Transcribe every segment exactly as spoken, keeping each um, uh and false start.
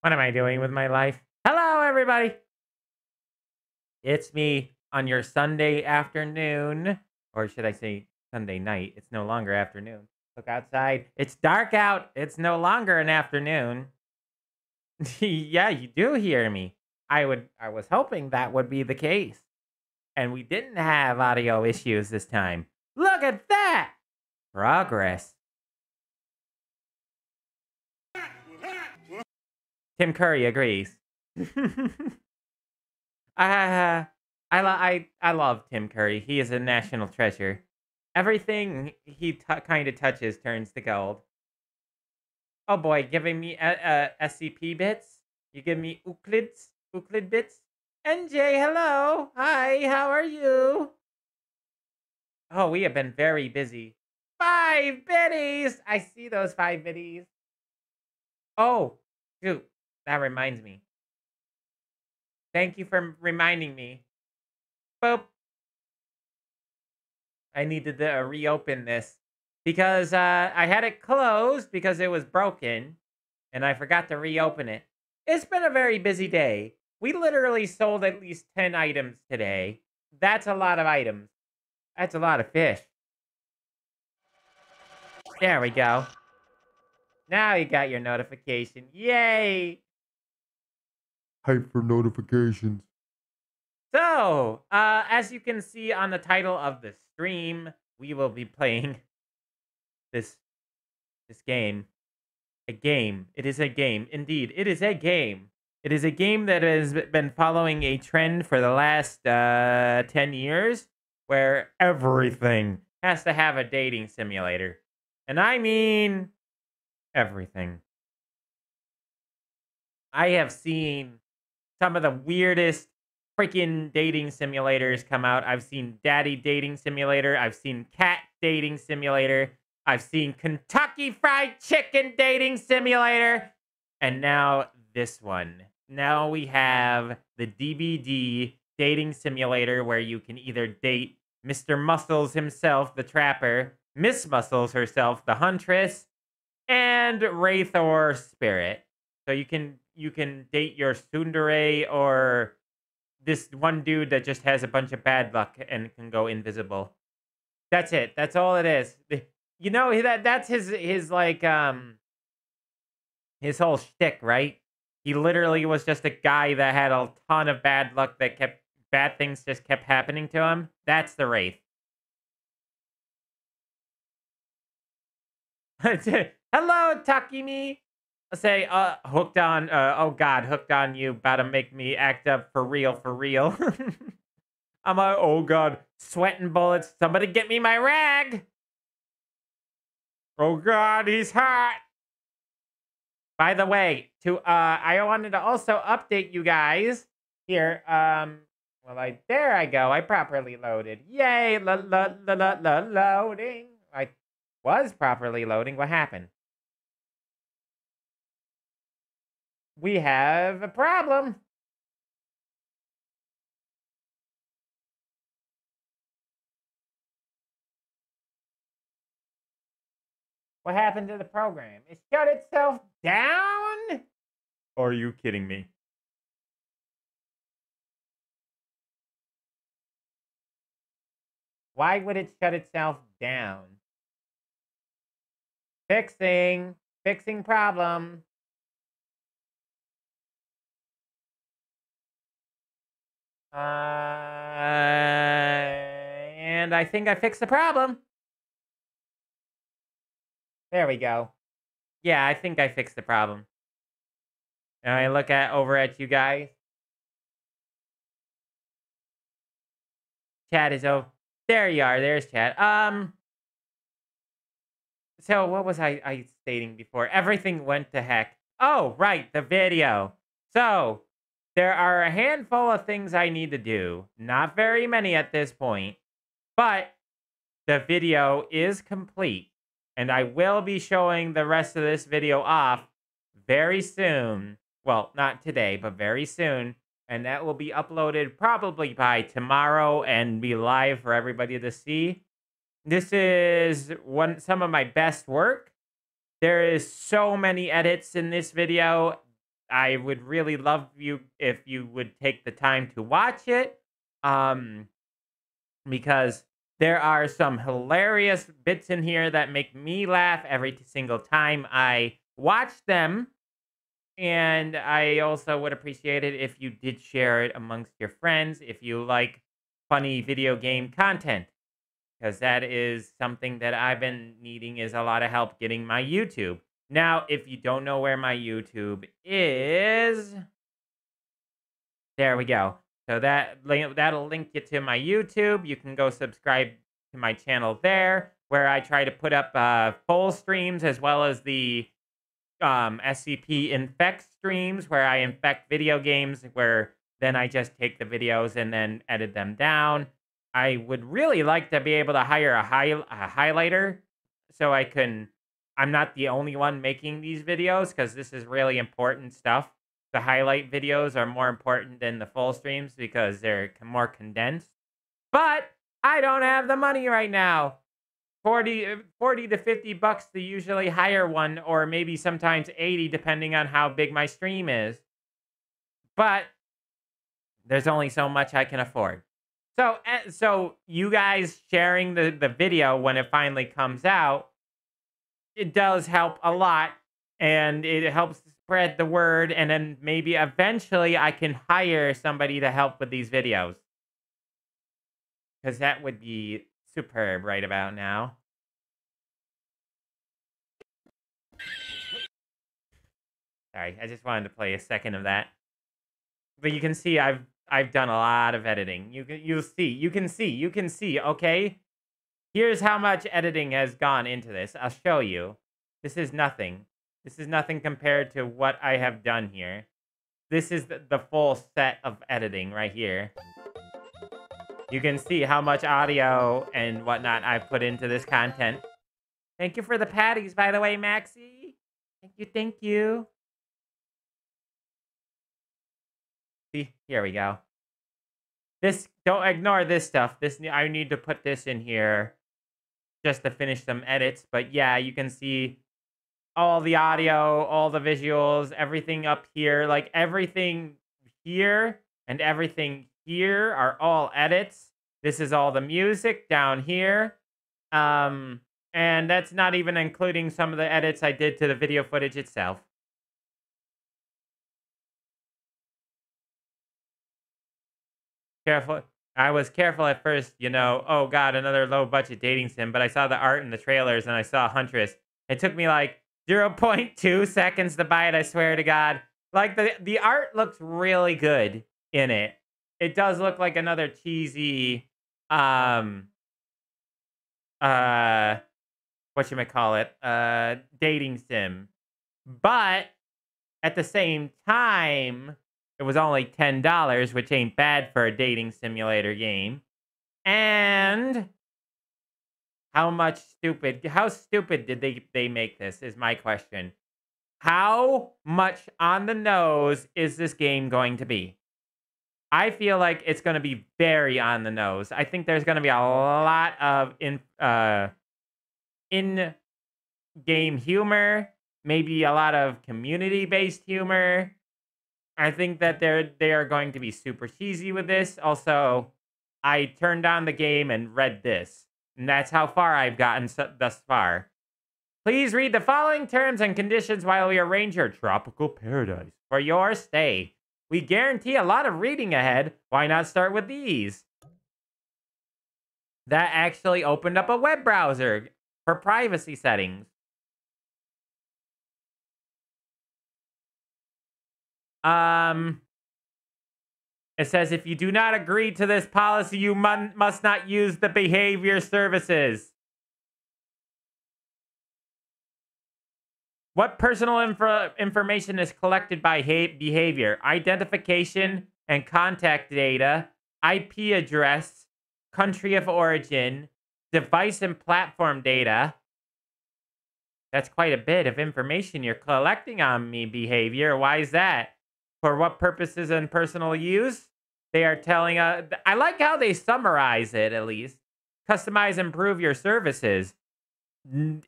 What am I doing with my life? Hello, everybody. It's me on your Sunday afternoon. Or should I say Sunday night? It's no longer afternoon. Look outside. It's dark out. It's no longer an afternoon. Yeah, you do hear me. I would. I was hoping that would be the case. And we didn't have audio issues this time. Look at that! Progress. Tim Curry agrees. I, uh, I, lo I, I love Tim Curry. He is a national treasure. Everything he kind of touches turns to gold. Oh boy, giving me uh, uh, S C P bits? You give me Euclid's, Euclid bits? N J, hello! Hi, how are you? Oh, we have been very busy. Five biddies! I see those five biddies. Oh, shoot. That reminds me. Thank you for reminding me. Boop. I needed to uh, reopen this because uh, I had it closed because it was broken and I forgot to reopen it. It's been a very busy day. We literally sold at least ten items today. That's a lot of items. That's a lot of fish. There we go. Now you got your notification. Yay! Hype for notifications. So, uh, as you can see on the title of the stream, we will be playing this this game. A game. It is a game. Indeed, it is a game. It is a game that has been following a trend for the last uh, ten years where everything has to have a dating simulator. And I mean... everything. I have seen some of the weirdest freaking dating simulators come out. I've seen Daddy Dating Simulator. I've seen Cat Dating Simulator. I've seen Kentucky Fried Chicken Dating Simulator. And now this one. Now we have the D B D Dating Simulator where you can either date Mister Muscles himself, the Trapper, Miss Muscles herself, the Huntress, and Wraith or Spirit. So you can you can date your tsundere or this one dude that just has a bunch of bad luck and can go invisible. That's it. That's all it is. You know that that's his his like um his whole shtick, right? He literally was just a guy that had a ton of bad luck that kept bad things just kept happening to him. That's the Wraith. Hello, Takimi. I'll say, uh, hooked on, uh, oh god, hooked on you, about to make me act up for real, for real. I'm like, oh god, sweating bullets, somebody get me my rag! Oh god, he's hot! By the way, to, uh, I wanted to also update you guys here, um, well, I, there I go, I properly loaded. Yay, la la la la la loading. I was properly loading, what happened? We have a problem. What happened to the program? It shut itself down? Are you kidding me? Why would it shut itself down? Fixing. Fixing problem. Uh, and I think I fixed the problem. There we go. Yeah, I think I fixed the problem. And I look at over at you guys. Chat is over. There you are. There's chat. Um. So what was I, I stating before? Everything went to heck. Oh, right. The video. So... there are a handful of things I need to do. Not very many at this point. But the video is complete. And I will be showing the rest of this video off very soon. Well, not today, but very soon. And that will be uploaded probably by tomorrow and be live for everybody to see. This is one some of my best work. There is so many edits in this video. I would really love you if you would take the time to watch it, um, because there are some hilarious bits in here that make me laugh every single time I watch them. And I also would appreciate it if you did share it amongst your friends if you like funny video game content, because that is something that I've been needing is a lot of help getting my YouTube. Now, if you don't know where my YouTube is, there we go. So that, that'll link you to my YouTube. You can go subscribe to my channel there, where I try to put up uh, full streams as well as the um, S C P Infect streams, where I infect video games, where then I just take the videos and then edit them down. I would really like to be able to hire a, hi a highlighter so I can... I'm not the only one making these videos, because this is really important stuff. The highlight videos are more important than the full streams because they're more condensed. But I don't have the money right now. forty to fifty bucks to usually hire one, or maybe sometimes eighty depending on how big my stream is. But there's only so much I can afford. So, so you guys sharing the, the video when it finally comes out, it does help a lot, and it helps spread the word, and then maybe eventually I can hire somebody to help with these videos, because that would be superb right about now. Sorry, I just wanted to play a second of that. But you can see I've I've done a lot of editing. You can you'll see you can see you can see okay. Here's how much editing has gone into this. I'll show you. This is nothing. This is nothing compared to what I have done here. This is the, the full set of editing right here. You can see how much audio and whatnot I've put into this content. Thank you for the patties, by the way, Maxie. Thank you, thank you. See, here we go. This, don't ignore this stuff. This, I need to put this in here just to finish some edits. But yeah, you can see all the audio, all the visuals, everything up here. Like everything here and everything here are all edits. This is all the music down here. Um, and that's not even including some of the edits I did to the video footage itself. Careful. I was careful at first, you know, oh god, another low-budget dating sim, but I saw the art in the trailers and I saw Huntress. It took me like zero point two seconds to buy it, I swear to god. Like, the, the art looks really good in it. It does look like another cheesy, um, uh, whatchamacallit, uh, dating sim. But at the same time, it was only ten dollars, which ain't bad for a dating simulator game. And how much stupid, how stupid did they, they make this is my question. How much on the nose is this game going to be? I feel like it's going to be very on the nose. I think there's going to be a lot of in, uh, in-game humor, maybe a lot of community-based humor. I think that they're they are going to be super cheesy with this. Also, I turned on the game and read this, and that's how far I've gotten thus far. Please read the following terms and conditions while we arrange your tropical paradise for your stay. We guarantee a lot of reading ahead. Why not start with these? That actually opened up a web browser for privacy settings. Um, it says, if you do not agree to this policy, you mun must not use the behavior services. What personal info information is collected by behavior? Identification and contact data, I P address, country of origin, device and platform data. That's quite a bit of information you're collecting on me, behavior. Why is that? For what purposes and personal use? They are telling us... Uh, I like how they summarize it, at least. Customize, improve your services.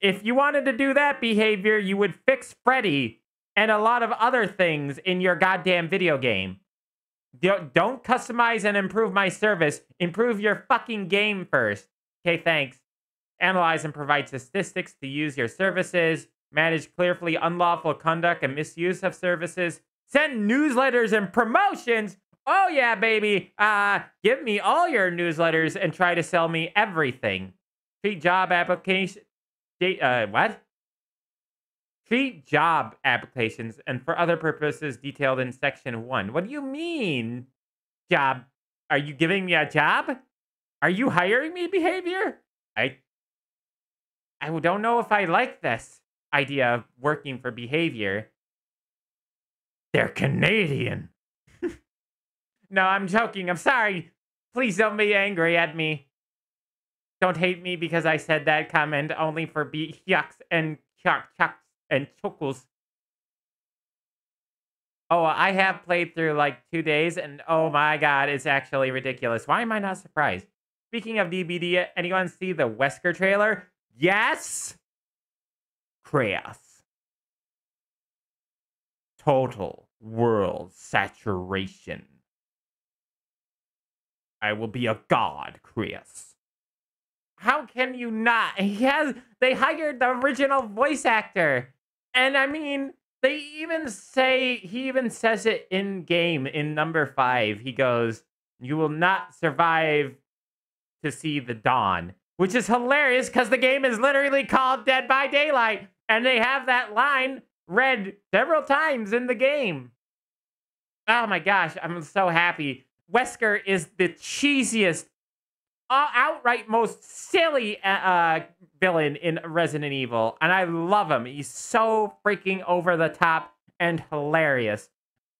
If you wanted to do that, behavior, you would fix Freddy and a lot of other things in your goddamn video game. Don't customize and improve my service. Improve your fucking game first. Okay, thanks. Analyze and provide statistics to use your services. Manage clearly unlawful conduct and misuse of services. Send newsletters and promotions. Oh, yeah, baby. Uh, give me all your newsletters and try to sell me everything. Treat job application. Uh, what? Treat job applications and for other purposes detailed in section one. What do you mean? Job? Are you giving me a job? Are you hiring me, Behavior? I... I don't know if I like this idea of working for Behavior. They're Canadian. No, I'm joking. I'm sorry. Please don't be angry at me. Don't hate me because I said that comment only for be yucks and chuck chucks and chuckles. Oh, I have played through like two days and oh my god, it's actually ridiculous. Why am I not surprised? Speaking of D B D, anyone see the Wesker trailer? Yes! Chaos. Total world saturation. I will be a god, Chris. How can you not? He has, they hired the original voice actor. And I mean, they even say, he even says it in game in number five. He goes, you will not survive to see the dawn, which is hilarious because the game is literally called Dead by Daylight. And they have that line read several times in the game. Oh my gosh, I'm so happy. Wesker is the cheesiest, uh, outright most silly uh, villain in Resident Evil. And I love him. He's so freaking over the top and hilarious.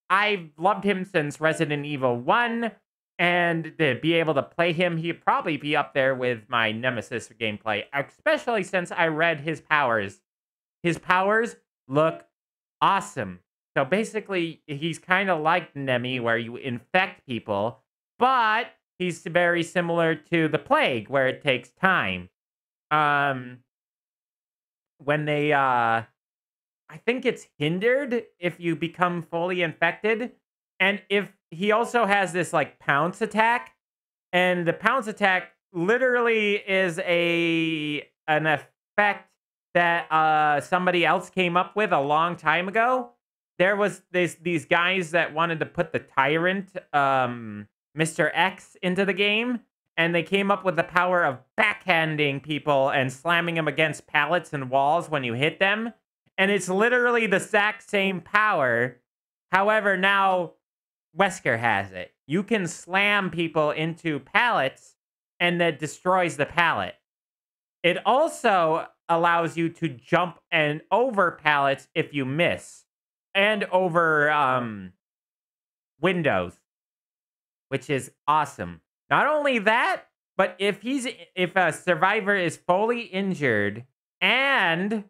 I've loved him since Resident Evil one. And to be able to play him, he'd probably be up there with my Nemesis gameplay. Especially since I read his powers. His powers look awesome. So basically, he's kind of like Nemi, where you infect people, but he's very similar to the Plague, where it takes time. Um, when they, uh, I think it's hindered if you become fully infected. And if he also has this, like, pounce attack, and the pounce attack literally is a an effect that uh, somebody else came up with a long time ago. There was this, these guys that wanted to put the tyrant, um, Mister X, into the game. And they came up with the power of backhanding people and slamming them against pallets and walls when you hit them. And it's literally the exact same power. However, now Wesker has it. You can slam people into pallets and that destroys the pallet. It also allows you to jump and over pallets if you miss. And over um, windows, which is awesome. Not only that, but if he's if a survivor is fully injured and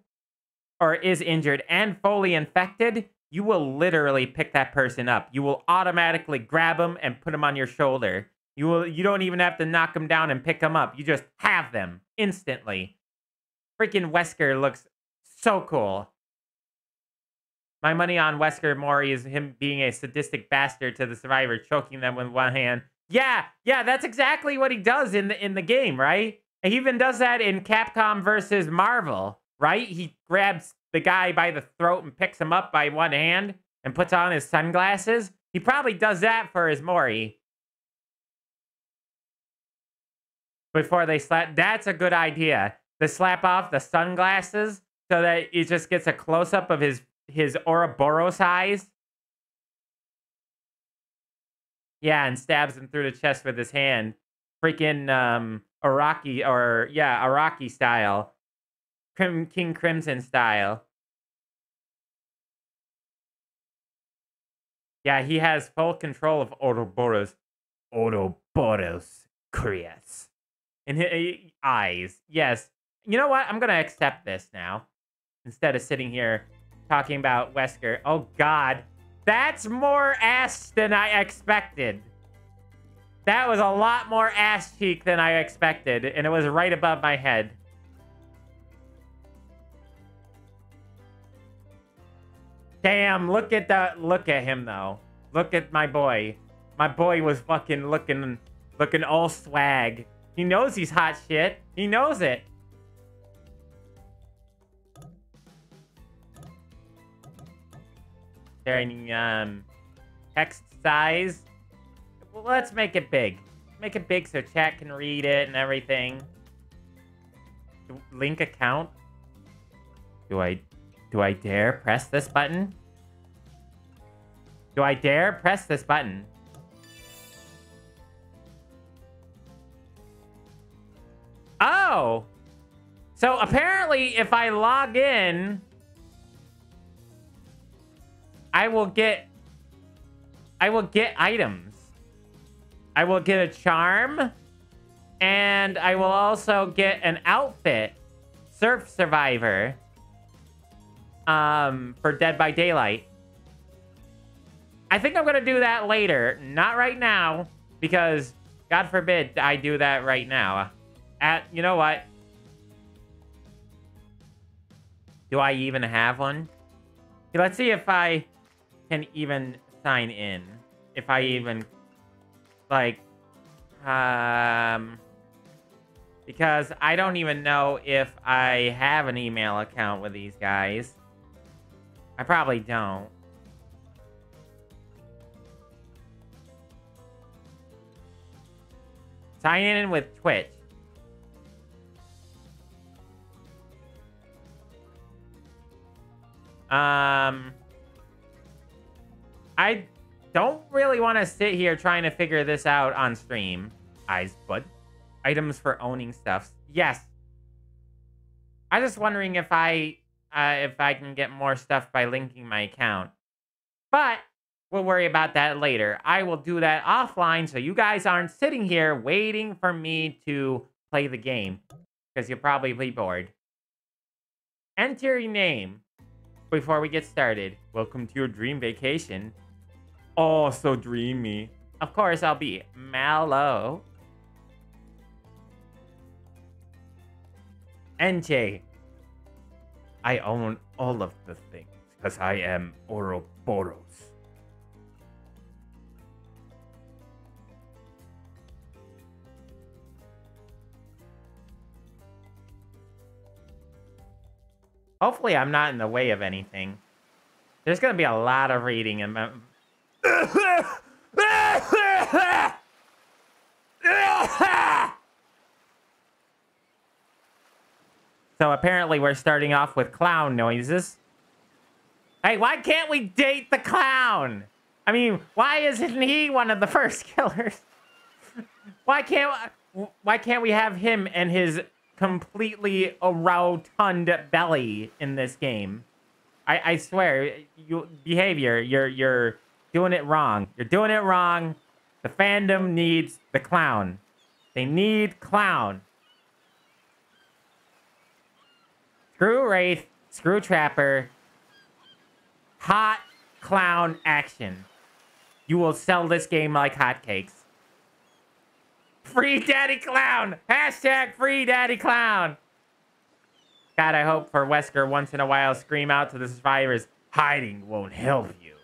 or is injured and fully infected, you will literally pick that person up. You will automatically grab them and put them on your shoulder. You will. You don't even have to knock them down and pick them up. You just have them instantly. Freaking Wesker looks so cool. My money on Wesker Mori is him being a sadistic bastard to the survivor, choking them with one hand. Yeah, yeah, that's exactly what he does in the in the game, right? He even does that in Capcom versus Marvel, right? He grabs the guy by the throat and picks him up by one hand and puts on his sunglasses. He probably does that for his Mori. Before they slap, that's a good idea. They slap off the sunglasses so that it just gets a close-up of his his Ouroboros eyes. Yeah, and stabs him through the chest with his hand. Freaking um, Araki, or yeah, Araki style. Crim King Crimson style. Yeah, he has full control of Ouroboros. Ouroboros Krias. And his eyes. Yes. You know what? I'm going to accept this now. Instead of sitting here talking about Wesker. Oh god, that's more ass than I expected. That was a lot more ass cheek than I expected, and it was right above my head. Damn, look at that. Look at him, though. Look at my boy. My boy was fucking looking, looking all swag. He knows he's hot shit. He knows it. Is there any um, text size? Well, let's make it big. Make it big so chat can read it and everything. Link account? Do I... Do I dare press this button? Do I dare press this button? Oh! So apparently if I log in, I will get... I will get items. I will get a charm. And I will also get an outfit. Surf Survivor. Um, for Dead by Daylight. I think I'm gonna do that later. Not right now, because God forbid I do that right now. At, you know what? Do I even have one? Let's see if I can even sign in. If I even, like, um... because I don't even know if I have an email account with these guys. I probably don't. Sign in with Twitch. Um, I don't really want to sit here trying to figure this out on stream. Eyes, bud. Items for owning stuff. Yes. I'm just wondering if I... Uh, if I can get more stuff by linking my account. But we'll worry about that later. I will do that offline so you guys aren't sitting here waiting for me to play the game. Because you'll probably be bored. Enter your name before we get started. Welcome to your dream vacation. Oh, so dreamy. Of course, I'll be Malo. Enche. I own all of the things, because I am Ouroboros. Hopefully I'm not in the way of anything. There's going to be a lot of reading in my... So apparently we're starting off with clown noises. Hey, why can't we date the clown? I mean, why isn't he one of the first killers? Why can't why can't we have him and his completely rotund belly in this game? I I swear, you behavior, you're you're doing it wrong. You're doing it wrong. The fandom needs the clown. They need clown. Screw Wraith, screw Trapper, hot clown action. You will sell this game like hotcakes. Free Daddy Clown! Hashtag Free Daddy Clown! God, I hope for Wesker once in a while scream out to the survivors, hiding won't help you.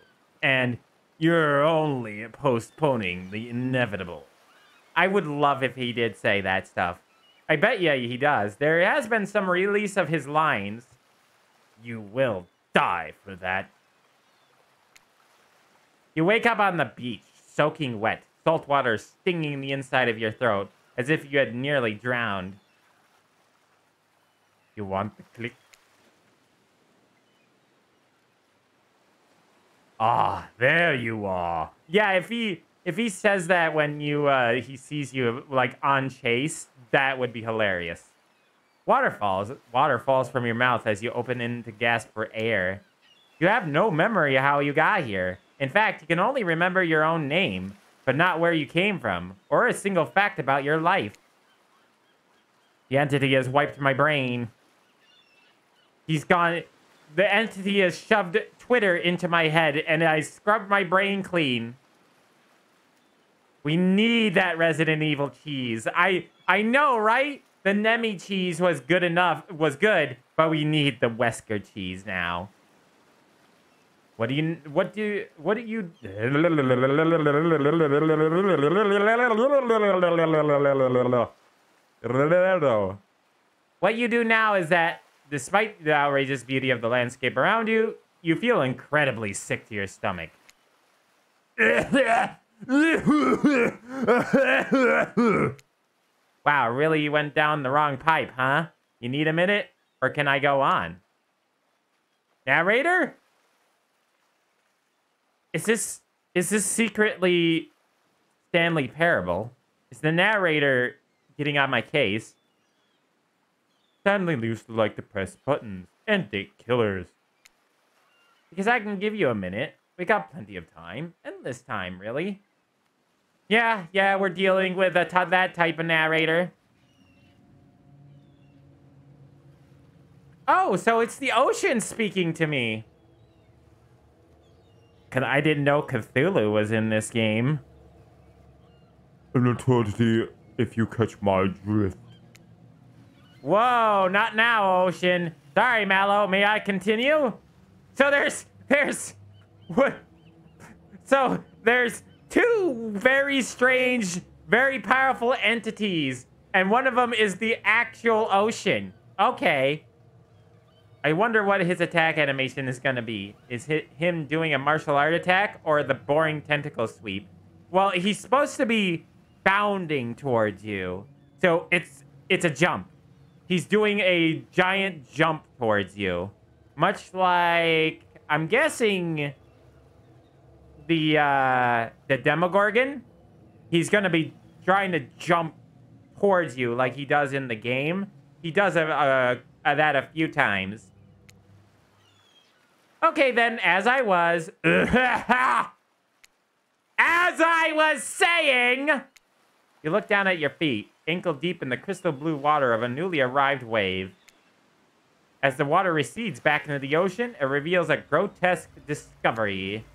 And you're only postponing the inevitable. I would love if he did say that stuff. I bet you he does. There has been some release of his lines. You will die for that. You wake up on the beach, soaking wet, salt water stinging the inside of your throat, as if you had nearly drowned. You want the click? Ah, there you are. Yeah, if he... If he says that when you uh, he sees you like on chase, that would be hilarious. Waterfalls, water falls from your mouth as you open in to gasp for air. You have no memory of how you got here. In fact, you can only remember your own name, but not where you came from, or a single fact about your life. The entity has wiped my brain. He's gone. The entity has shoved Twitter into my head, and I scrubbed my brain clean. We need that Resident Evil cheese. I I know, right? The Nemi cheese was good enough, was good, but we need the Wesker cheese now. What do you, what do you, what do you, what you do now is that despite the outrageous beauty of the landscape around you, you feel incredibly sick to your stomach. Wow, really you went down the wrong pipe, huh? You need a minute, or can I go on? Narrator? Is this, is this secretly Stanley Parable? Is the narrator getting on my case? Stanley used to like to press buttons and date killers. Because I can give you a minute. We got plenty of time. Endless time, really. Yeah, yeah, we're dealing with a t that type of narrator. Oh, so it's the ocean speaking to me. Cause I didn't know Cthulhu was in this game. An eternity if you catch my drift. Whoa, not now, Ocean. Sorry, Malo. May I continue? So there's there's what? So there's two very strange, very powerful entities, and one of them is the actual ocean. Okay. I wonder what his attack animation is gonna be. Is hit him doing a martial art attack or the boring tentacle sweep? Well, he's supposed to be bounding towards you. So it's it's a jump. He's doing a giant jump towards you. Much like, I'm guessing, the uh, the Demogorgon. He's gonna be trying to jump towards you like he does in the game. He does a, a that a few times. Okay, then, as I was... as I was saying... You look down at your feet, ankle deep in the crystal blue water of a newly arrived wave. As the water recedes back into the ocean, it reveals a grotesque discovery.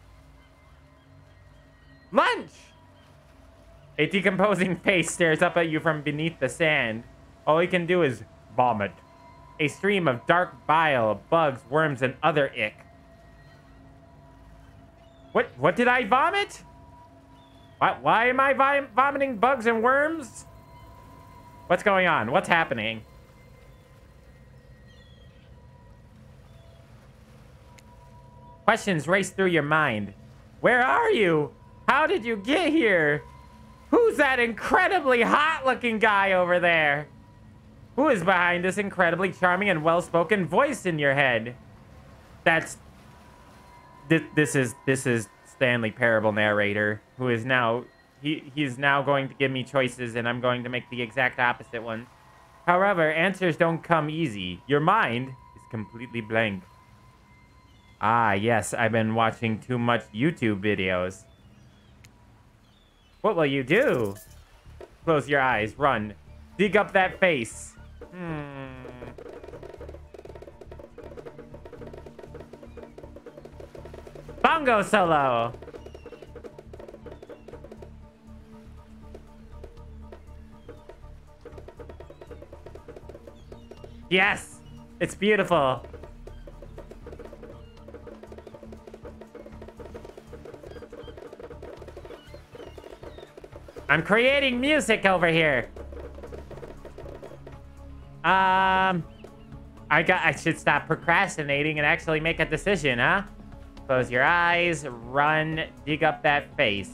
Lunch! A decomposing face stares up at you from beneath the sand. All you can do is vomit. A stream of dark bile, bugs, worms, and other ick. What? What did I vomit? Why, why am I vom vomiting bugs and worms? What's going on? What's happening? Questions race through your mind. Where are you? How did you get here? Who's that incredibly hot-looking guy over there? Who is behind this incredibly charming and well-spoken voice in your head? That's... Th this is this is Stanley Parable narrator, who is now... He, he's now going to give me choices, and I'm going to make the exact opposite one. However, answers don't come easy. Your mind is completely blank. Ah, yes, I've been watching too much YouTube videos. What will you do? Close your eyes, run. Dig up that face. Hmm. Bongo solo. Yes, it's beautiful. I'm creating music over here. Um, I got. I should stop procrastinating and actually make a decision, huh? Close your eyes, run, dig up that face.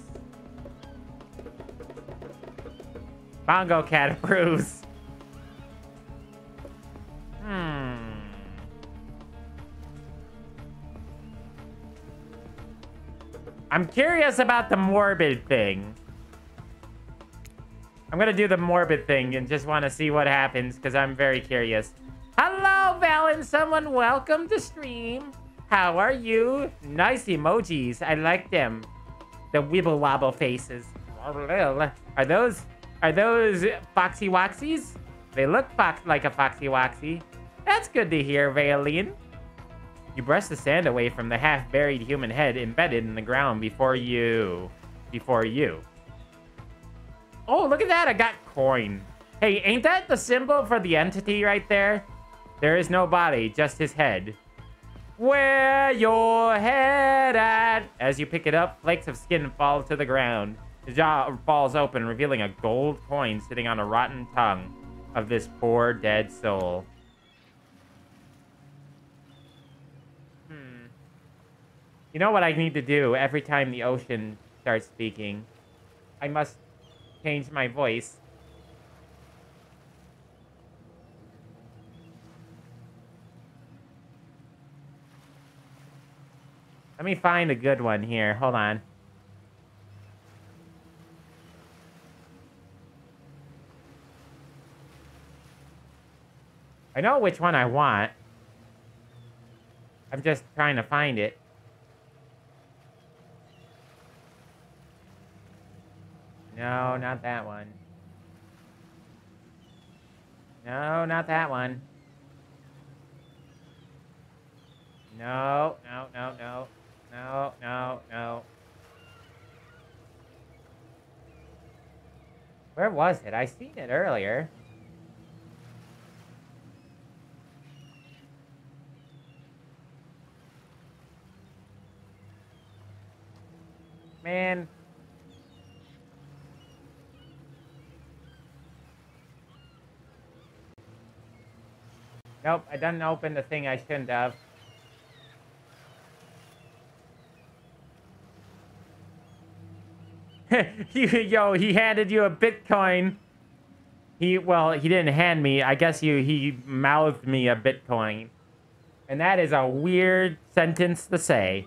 Bongo Cat approves. Hmm. I'm curious about the morbid thing. I'm gonna do the morbid thing and just want to see what happens because I'm very curious. Hello, Valen. Someone welcome to stream. How are you? Nice emojis. I like them. The wibble wobble faces. Are those are those foxy woxies? They look fox like a foxy woxy. That's good to hear, Valen. You brush the sand away from the half-buried human head embedded in the ground before you. Before you. Oh, look at that. I got coin. Hey, ain't that the symbol for the entity right there? There is no body, just his head. Where your head at? As you pick it up, flakes of skin fall to the ground. The jaw falls open, revealing a gold coin sitting on a rotten tongue of this poor dead soul. Hmm. You know what I need to do every time the ocean starts speaking? I must change my voice. Let me find a good one here. Hold on. I know which one I want. I'm just trying to find it. No, not that one. No, not that one. No, no, no, no. No, no, no. Where was it? I seen it earlier. Man. Nope, I didn't open the thing I shouldn't have. Yo, he handed you a Bitcoin. He, well, he didn't hand me. I guess you, he mouthed me a Bitcoin. And that is a weird sentence to say.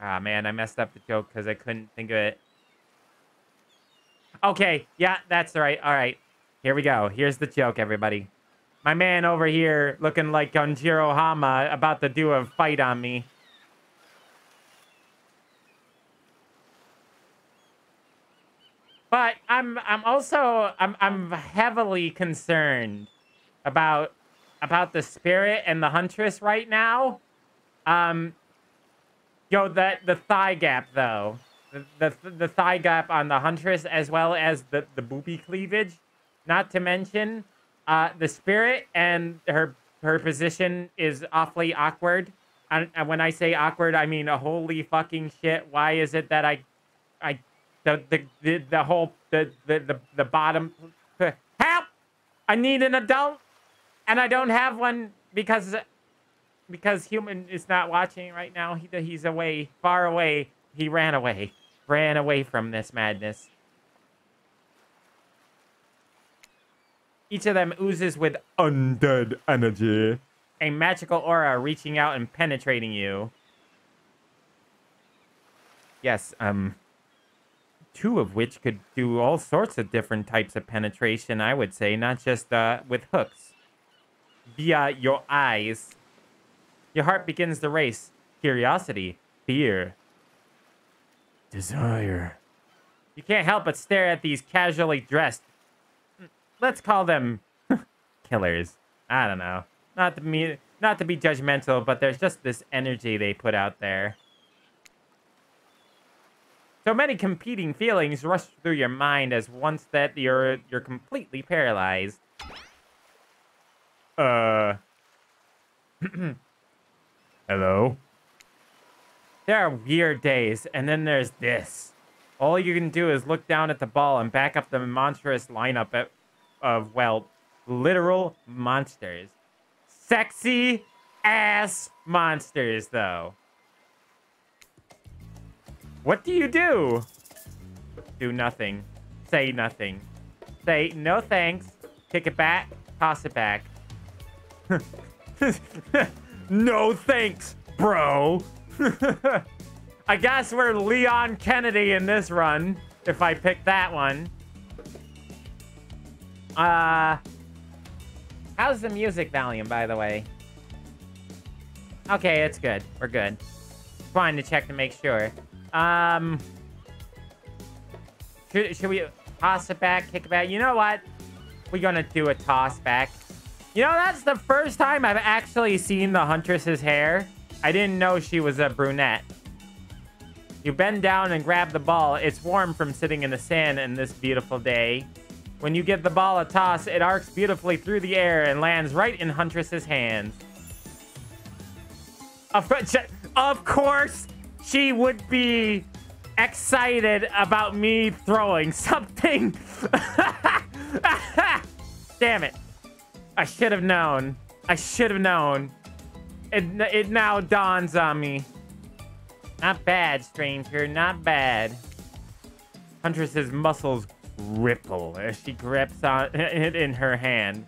Ah, man, I messed up the joke because I couldn't think of it. Okay, yeah, that's right. All right, here we go. Here's the joke, everybody. My man over here looking like Gunjiro Hama about to do a fight on me. But I'm I'm also I'm I'm heavily concerned about about the Spirit and the Huntress right now. Um yo the the thigh gap though. The the, the thigh gap on the Huntress as well as the the booby cleavage, not to mention Uh, the Spirit and her her position is awfully awkward. And when I say awkward, I mean a holy fucking shit. Why is it that I, I, the the the, the whole the, the the the bottom? Help! I need an adult, and I don't have one because because human is not watching right now. He he's away, far away. He ran away, ran away from this madness. Each of them oozes with undead energy. A magical aura reaching out and penetrating you. Yes, um... two of which could do all sorts of different types of penetration, I would say. Not just uh, with hooks. Via your eyes. Your heart begins to race. Curiosity. Fear. Desire. You can't help but stare at these casually dressed, let's call them killers. I don't know. Not to be, not to be judgmental, but there's just this energy they put out there. So many competing feelings rush through your mind as once that you're you're completely paralyzed. Uh. Hello? There are weird days, and then there's this. All you can do is look down at the ball and back up the monstrous lineup at of, well, literal monsters. Sexy ass monsters, though. What do you do? Do nothing. Say nothing. Say no thanks. Kick it back. Toss it back. No thanks, bro. I guess we're Leon Kennedy in this run, if I pick that one. Uh, how's the music volume, by the way? Okay, it's good. We're good. Just wanted to check to make sure. Um, should, should we toss it back, kick it back? You know what? We're gonna do a toss back. You know, that's the first time I've actually seen the Huntress's hair. I didn't know she was a brunette. You bend down and grab the ball. It's warm from sitting in the sand in this beautiful day. When you give the ball a toss, it arcs beautifully through the air and lands right in Huntress's hands. Of, of course, she would be excited about me throwing something. Damn it. I should have known. I should have known. It, it now dawns on me. Not bad, stranger. Not bad. Huntress's muscles ripple as she grips on it in her hand.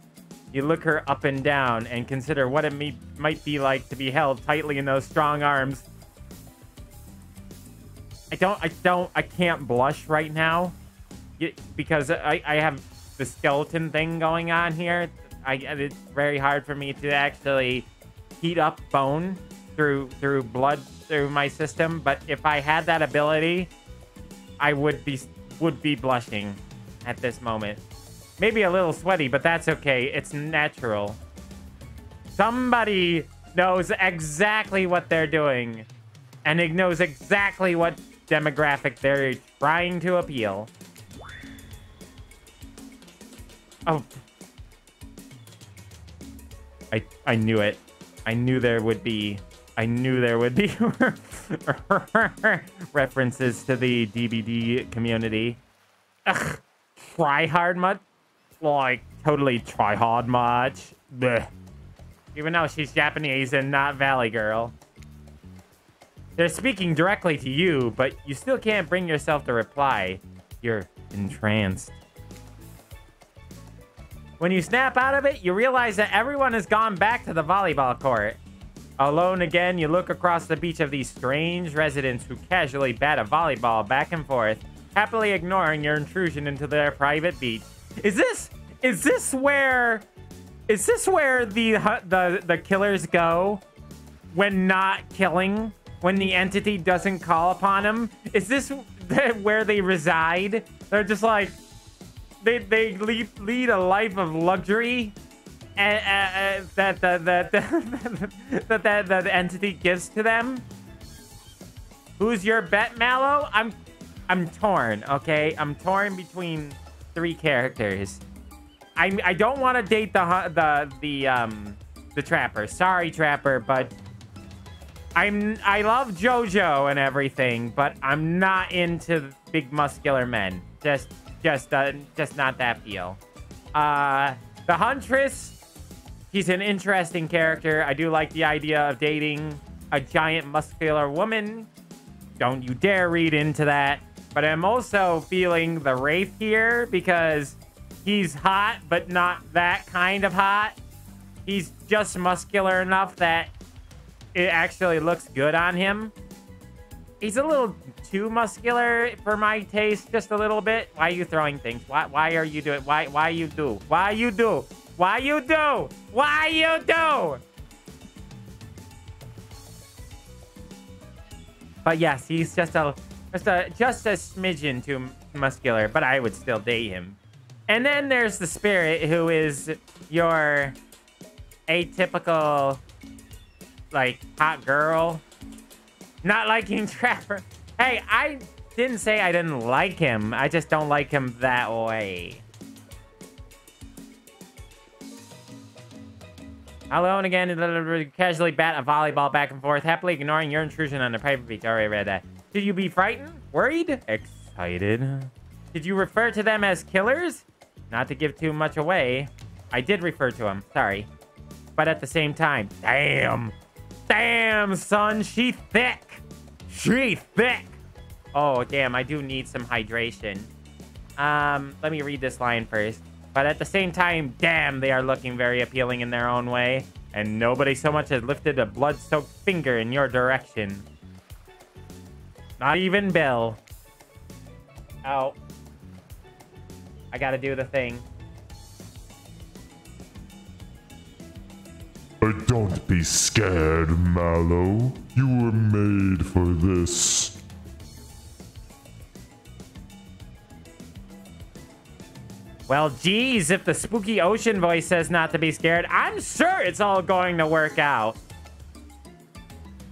You look her up and down and consider what it may, might be like to be held tightly in those strong arms. I don't, I don't, I can't blush right now because I, I have the skeleton thing going on here. I, it's very hard for me to actually heat up bone through, through blood, through my system. But if I had that ability, I would be, would be blushing at this moment. Maybe a little sweaty, but that's okay. It's natural. Somebody knows exactly what they're doing. And it knows exactly what demographic they're trying to appeal. Oh. I I knew it. I knew there would be... I knew there would be references to the D B D community. Ugh. Try hard much? Like, totally try hard much. Blech. Even though she's Japanese and not Valley Girl. They're speaking directly to you, but you still can't bring yourself to reply. You're entranced. When you snap out of it, you realize that everyone has gone back to the volleyball court. Alone again, you look across the beach of these strange residents who casually bat a volleyball back and forth, happily ignoring your intrusion into their private beach. Is this... Is this where... Is this where the, the, the killers go when not killing? When the entity doesn't call upon them? Is this where they reside? They're just like... They, they lead, lead a life of luxury and, uh, that, that, that, that, that, that, that the entity gives to them? Who's your bet, Malo? I'm, I'm torn, okay? I'm torn between three characters. I, I don't want to date the, the, the, um, the Trapper. Sorry, Trapper, but... I'm, I love JoJo and everything, but I'm not into big muscular men. Just, just, uh, just not that feel. Uh, the Huntress, she's an interesting character. I do like the idea of dating a giant muscular woman. Don't you dare read into that. But I'm also feeling the Wraith here because he's hot, but not that kind of hot. He's just muscular enough that it actually looks good on him. He's a little too muscular for my taste, just a little bit. Why are you throwing things? Why why are you doing why why you do? Why you do? Why you do? Why you do? But yes, he's just a just a just a smidgen too muscular, but I would still date him. And then there's the Spirit, who is your atypical, like, hot girl. Not liking Trapper. Hey, I didn't say I didn't like him. I just don't like him that way. Alone again, casually bat a volleyball back and forth, happily ignoring your intrusion on the private beach. Already read that. Did you be frightened? Worried? Excited? Did you refer to them as killers? Not to give too much away. I did refer to them. Sorry. But at the same time, damn. Damn, son, she thick. She thick. Oh, damn, I do need some hydration. Um, let me read this line first. But at the same time, damn, they are looking very appealing in their own way. And nobody so much as lifted a blood-soaked finger in your direction. Not even Bill. Oh. I gotta do the thing. But don't be scared, Malo. You were made for this. Well, geez, if the spooky ocean voice says not to be scared, I'm sure it's all going to work out.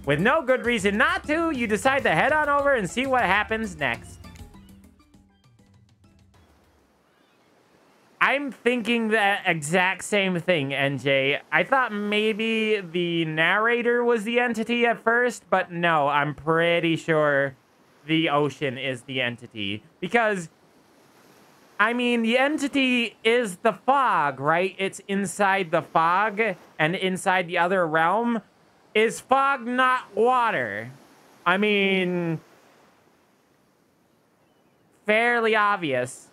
With no good reason not to, you decide to head on over and see what happens next. I'm thinking the exact same thing, N J. I thought maybe the narrator was the entity at first, but no, I'm pretty sure the ocean is the entity. Because I mean, the entity is the fog, right? It's inside the fog, and inside the other realm. Is fog not water? I mean, fairly obvious.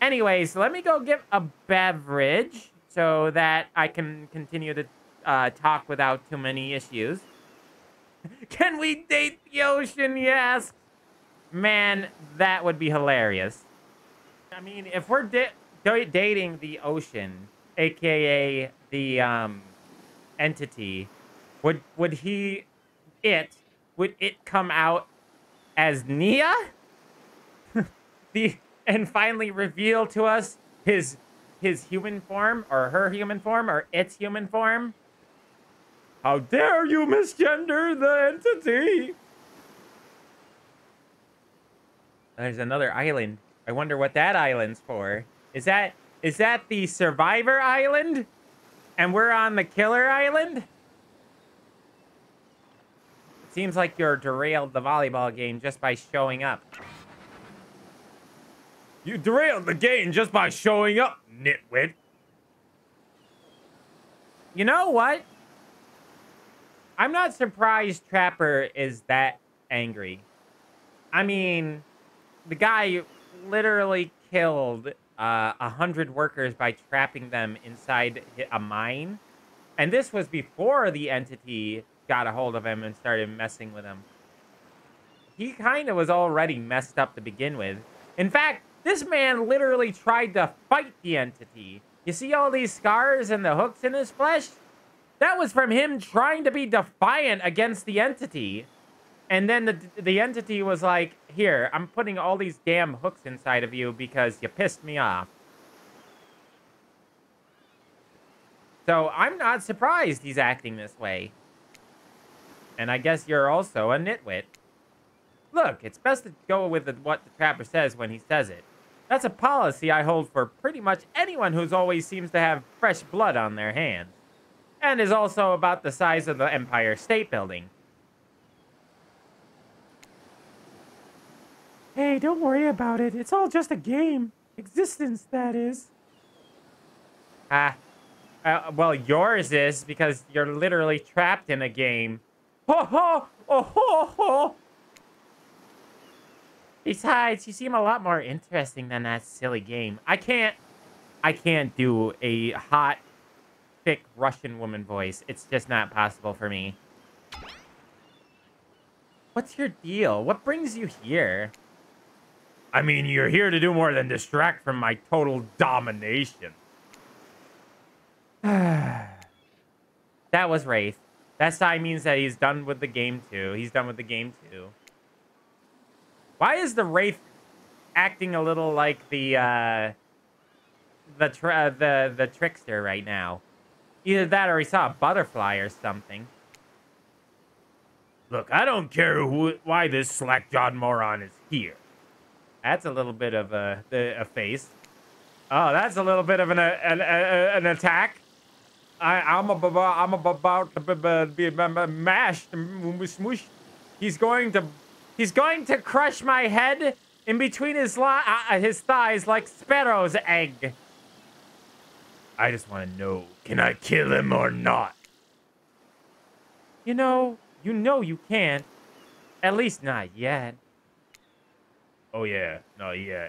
Anyways, let me go get a beverage so that I can continue to uh, talk without too many issues. Can we date the ocean? Yes. Man, that would be hilarious. I mean, if we're da dating the ocean, aka the um entity, would would he it would it come out as Nia? the and finally reveal to us his his human form, or her human form, or its human form? How dare you misgender the entity? There's another island. I wonder what that island's for. Is that is that the survivor island? And we're on the killer island? It seems like you're derailed the volleyball game just by showing up. You derailed the game just by showing up, nitwit. You know what? I'm not surprised Trapper is that angry. I mean, the guy literally killed uh, a hundred workers by trapping them inside a mine. And this was before the entity got a hold of him and started messing with him. He kind of was already messed up to begin with. In fact, this man literally tried to fight the entity. You see all these scars and the hooks in his flesh? That was from him trying to be defiant against the entity. And then the the entity was like, here, I'm putting all these damn hooks inside of you because you pissed me off. So I'm not surprised he's acting this way. And I guess you're also a nitwit. Look, it's best to go with the, what the Trapper says when he says it. That's a policy I hold for pretty much anyone who's always seems to have fresh blood on their hands. And is also about the size of the Empire State Building. Hey, don't worry about it. It's all just a game. Existence, that is. Ah. Uh, well, yours is, because you're literally trapped in a game. Ho ho! Oh ho ho! Besides, you seem a lot more interesting than that silly game. I can't... I can't do a hot, thick Russian woman voice. It's just not possible for me. What's your deal? What brings you here? I mean, you're here to do more than distract from my total domination. That was Wraith. That sign means that he's done with the game too. He's done with the game too. Why is the Wraith acting a little like the uh, the tra the the trickster right now? Either that, or he saw a butterfly or something. Look, I don't care who, why this slack-jawed moron is here. That's a little bit of a, a face. Oh, that's a little bit of an an, an attack. I, I'm, a, I'm about to be mashed, smooshed. He's going to, he's going to crush my head in between his uh, his thighs like Sparrow's egg. I just want to know, can I kill him or not? You know, you know you can't. At least not yet. Oh, yeah. No, yeah.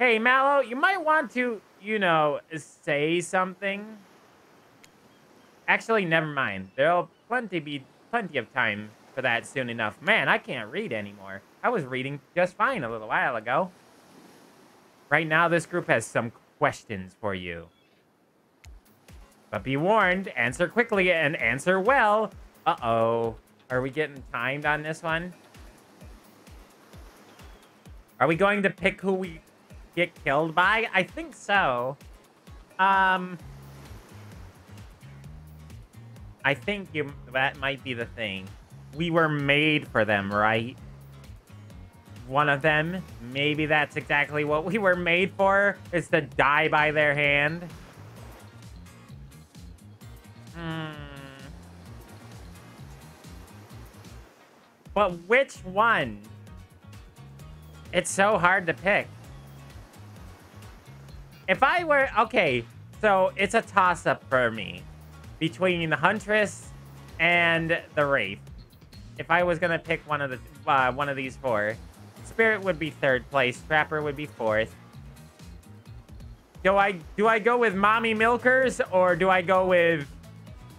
Hey, Malo, you might want to, you know, say something. Actually, never mind. There'll plenty be plenty of time for that soon enough. Man, I can't read anymore. I was reading just fine a little while ago. Right now, this group has some questions for you. But be warned, answer quickly and answer well. Uh-oh. Are we getting timed on this one? Are we going to pick who we get killed by? I think so. Um, I think you, that might be the thing. We were made for them, right? One of them. Maybe that's exactly what we were made for, is to die by their hand. Hmm. But which one? It's so hard to pick. If I were... Okay, so it's a toss-up for me between the Huntress and the Wraith. If I was going to pick one of the uh, one of these four, Spirit would be third place. Trapper would be fourth. Do I do I go with Mommy Milkers or do I go with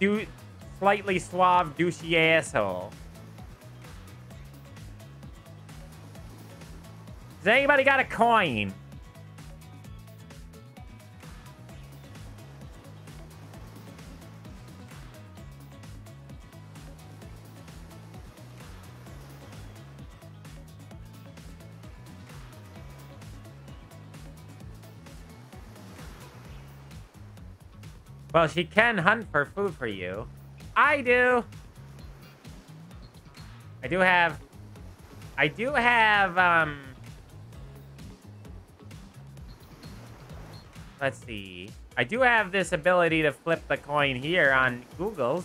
do slightly suave douchey asshole? Does anybody got a coin? Well, she can hunt for food for you. I do. I do have... I do have, um... Let's see. I do have this ability to flip the coin here on Google's.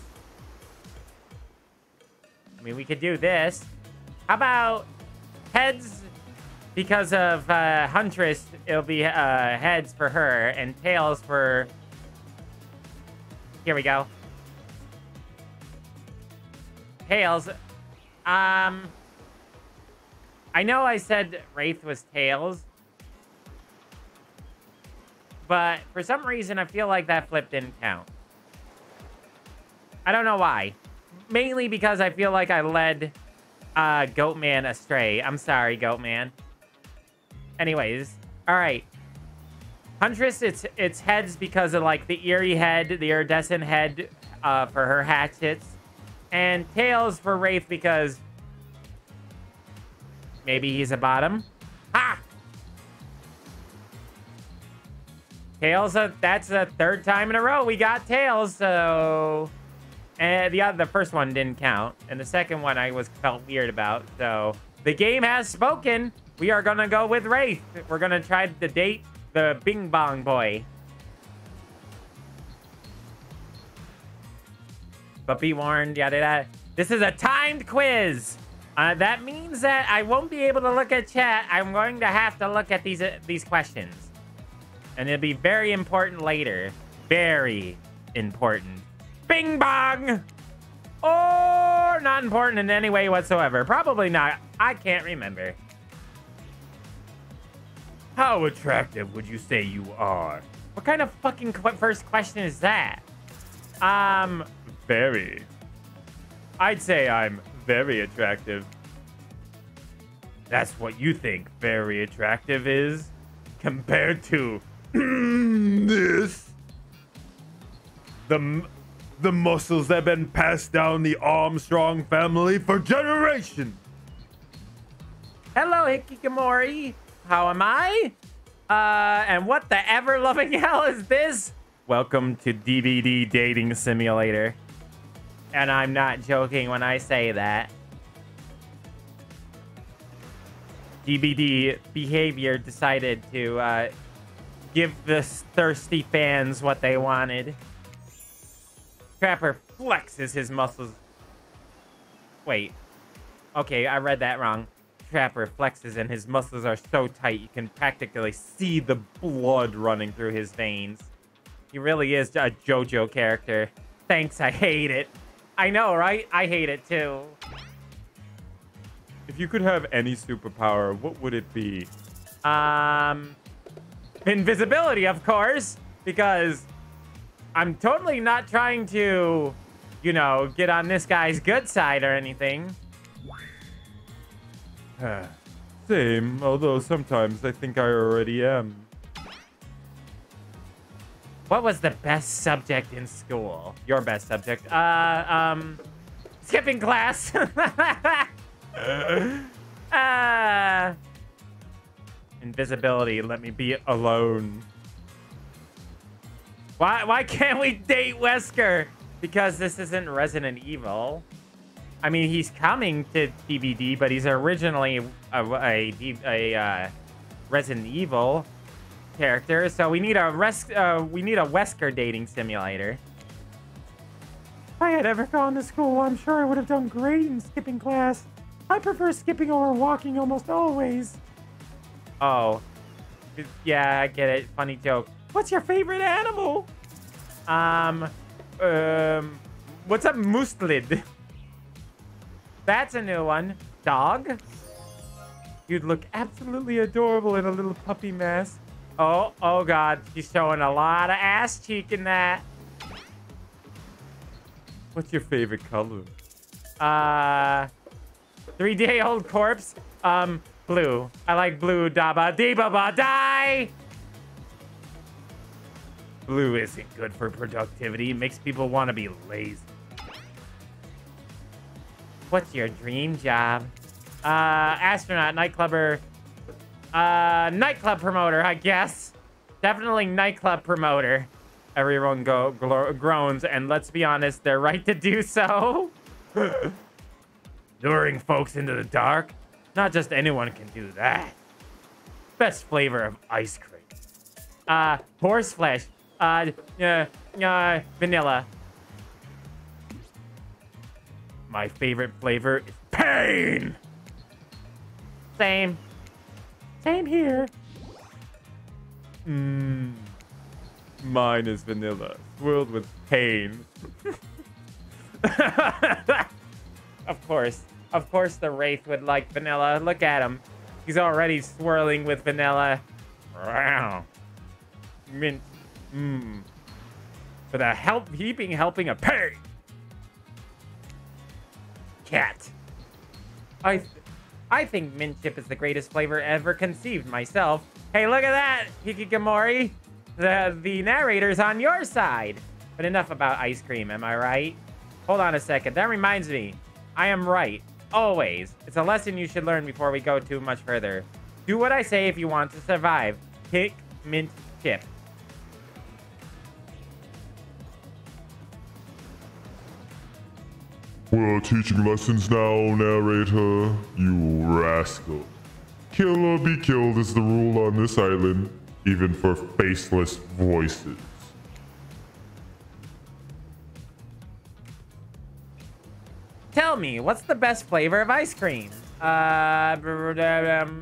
I mean, we could do this. How about heads? Because of uh, Huntress, it'll be uh, heads for her and tails for... Here we go. Tails. Um, I know I said Wraith was tails, but for some reason I feel like that flip didn't count. I don't know why. Mainly because I feel like I led uh, Goatman astray. I'm sorry, Goatman. Anyways, all right. Huntress, it's it's heads because of like the eerie head, the iridescent head uh, for her hatchets, and tails for Wraith because maybe he's a bottom. Ha! Tails, uh, that's the third time in a row we got tails. So, and the other, the first one didn't count, and the second one I was felt weird about. So the game has spoken. We are gonna go with Wraith. We're gonna try to date the Bing Bong Boy. But be warned, yada yada. This is a timed quiz. Uh, that means that I won't be able to look at chat. I'm going to have to look at these uh, these questions. And it'll be very important later. Very important. Bing Bong! Or not important in any way whatsoever. Probably not. I can't remember. How attractive would you say you are? What kind of fucking qu first question is that? Um, very. I'd say I'm very attractive. That's what you think very attractive is? Compared to this? The, the muscles that have been passed down the Armstrong family for generations. Hello, Hikikomori. How am I? Uh, and what the ever-loving hell is this? Welcome to D B D Dating Simulator. And I'm not joking when I say that. D B D Behavior decided to uh, give the thirsty fans what they wanted. Trapper flexes his muscles. Wait. Okay, I read that wrong. Trapper flexes and his muscles are so tight you can practically see the blood running through his veins. He really is a JoJo character. Thanks, I hate it. I know, right? I hate it too. If you could have any superpower, what would it be? Um, invisibility, of course, because I'm totally not trying to, you know, get on this guy's good side or anything. Same, although sometimes I think I already am. What was the best subject in school? Your best subject? Uh, um, skipping class. uh. Uh, invisibility, let me be alone. Why, why can't we date Wesker? Because this isn't Resident Evil. I mean, he's coming to D B D, but he's originally a, a, a, a uh, Resident Evil character, so we need a res uh, we need a Wesker dating simulator. If I had ever gone to school, I'm sure I would have done great in skipping class. I prefer skipping over walking almost always. Oh. Yeah, I get it. Funny joke. What's your favorite animal? Um, um, what's up, Muslid? That's a new one. Dog? You'd look absolutely adorable in a little puppy mask. Oh, oh God. She's showing a lot of ass cheek in that. What's your favorite color? Uh, three-day-old corpse? Um, blue. I like blue. Daba, deba, die! Blue isn't good for productivity. It makes people want to be lazy. What's your dream job? Uh, astronaut, nightclubber, uh, nightclub promoter, I guess. Definitely nightclub promoter. Everyone go groans, and let's be honest, they're right to do so. Luring folks into the dark? Not just anyone can do that. Best flavor of ice cream. Uh, horse flesh. Uh, uh, uh, vanilla. My favorite flavor is pain. Same. Same here. Mmm. Mine is vanilla, swirled with pain. Of course. Of course the Wraith would like vanilla. Look at him. He's already swirling with vanilla. Wow. Mint. Mmm. With a help heaping helping of pain. Cat. I th I think mint chip is the greatest flavor ever conceived myself. Hey, look at that, Hikikomori. The the narrator's on your side. But enough about ice cream, am I right? Hold on a second. That reminds me. I am right. Always. It's a lesson you should learn before we go too much further. Do what I say if you want to survive. Pick mint chip. We're teaching lessons now, narrator. You rascal. Kill or be killed is the rule on this island, even for faceless voices. Tell me, what's the best flavor of ice cream? Uh,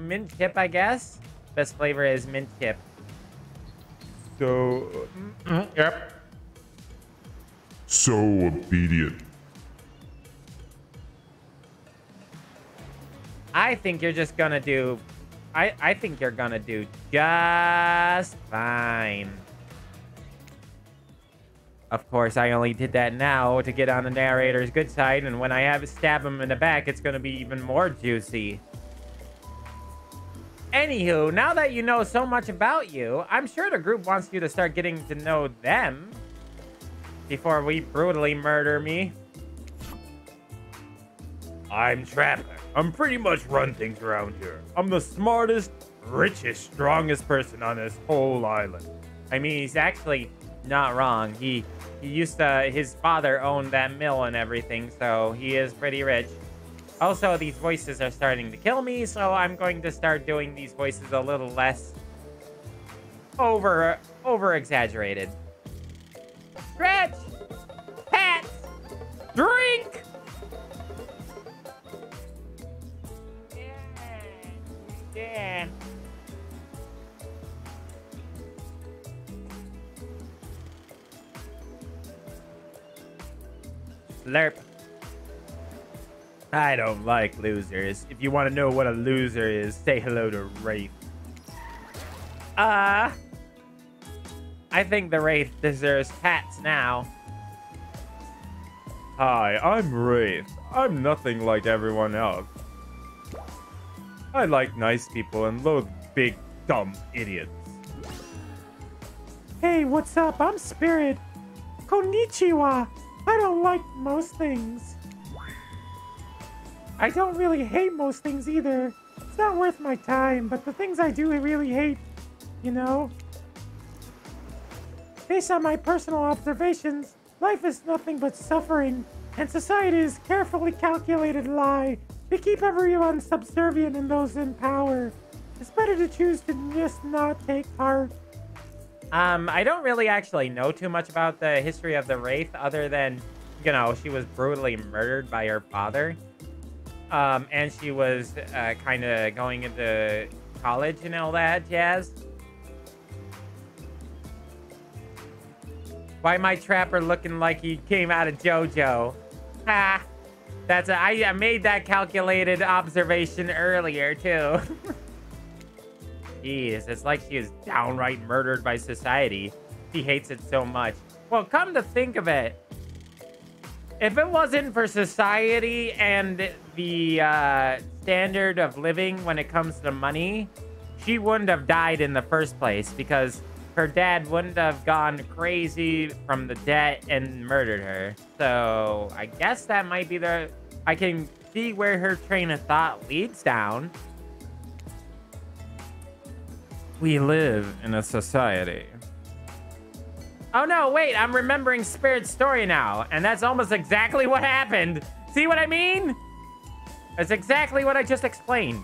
mint chip, I guess. Best flavor is mint chip. So, yep. So obedient. I think you're just gonna do... I, I think you're gonna do just fine. Of course, I only did that now to get on the narrator's good side, and when I have stab him in the back, it's gonna be even more juicy. Anywho, now that you know so much about you, I'm sure the group wants you to start getting to know them before we brutally murder me. I'm Trapper. I'm pretty much run things around here. I'm the smartest, richest, strongest person on this whole island. I mean, he's actually not wrong. He he used to, his father owned that mill and everything, so he is pretty rich. Also, these voices are starting to kill me, so I'm going to start doing these voices a little less over, over exaggerated. Stretch! Pat! Drink! Yeah. Slurp. I don't like losers. If you want to know what a loser is, say hello to Wraith. Uh, I think the Wraith deserves hats now. Hi, I'm Wraith. I'm nothing like everyone else. I like nice people and loathe big, dumb idiots. Hey, what's up? I'm Spirit. Konnichiwa. I don't like most things. I don't really hate most things either. It's not worth my time, but the things I do I really hate, you know? Based on my personal observations, life is nothing but suffering, and society is a carefully calculated lie. They keep everyone subservient and those in power. It's better to choose to just not take part. Um, I don't really actually know too much about the history of the Wraith other than, you know, she was brutally murdered by her father. Um, and she was uh, kind of going into college and all that jazz. Why my Trapper looking like he came out of JoJo? Ha! That's a, I, I made that calculated observation earlier, too. Jeez, it's like she is downright murdered by society. She hates it so much. Well, come to think of it, if it wasn't for society and the uh, standard of living when it comes to money, she wouldn't have died in the first place because her dad wouldn't have gone crazy from the debt and murdered her. So I guess that might be the... I can see where her train of thought leads down. We live in a society. Oh no, wait, I'm remembering Spirit's story now. And that's almost exactly what happened. See what I mean? That's exactly what I just explained.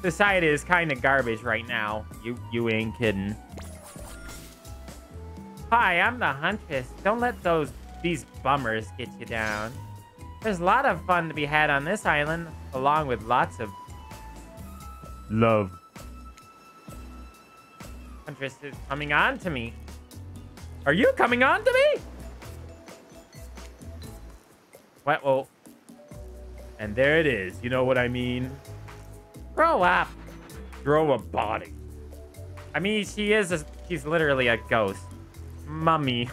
Society is kind of garbage right now. You, you ain't kidding. Hi, I'm the Huntress. Don't let those these bummers get you down. There's a lot of fun to be had on this island, along with lots of love. Huntress is coming on to me. Are you coming on to me? What? Oh. And there it is. You know what I mean? Grow up. Grow a body. I mean, she is a, she's literally a ghost. Mummy.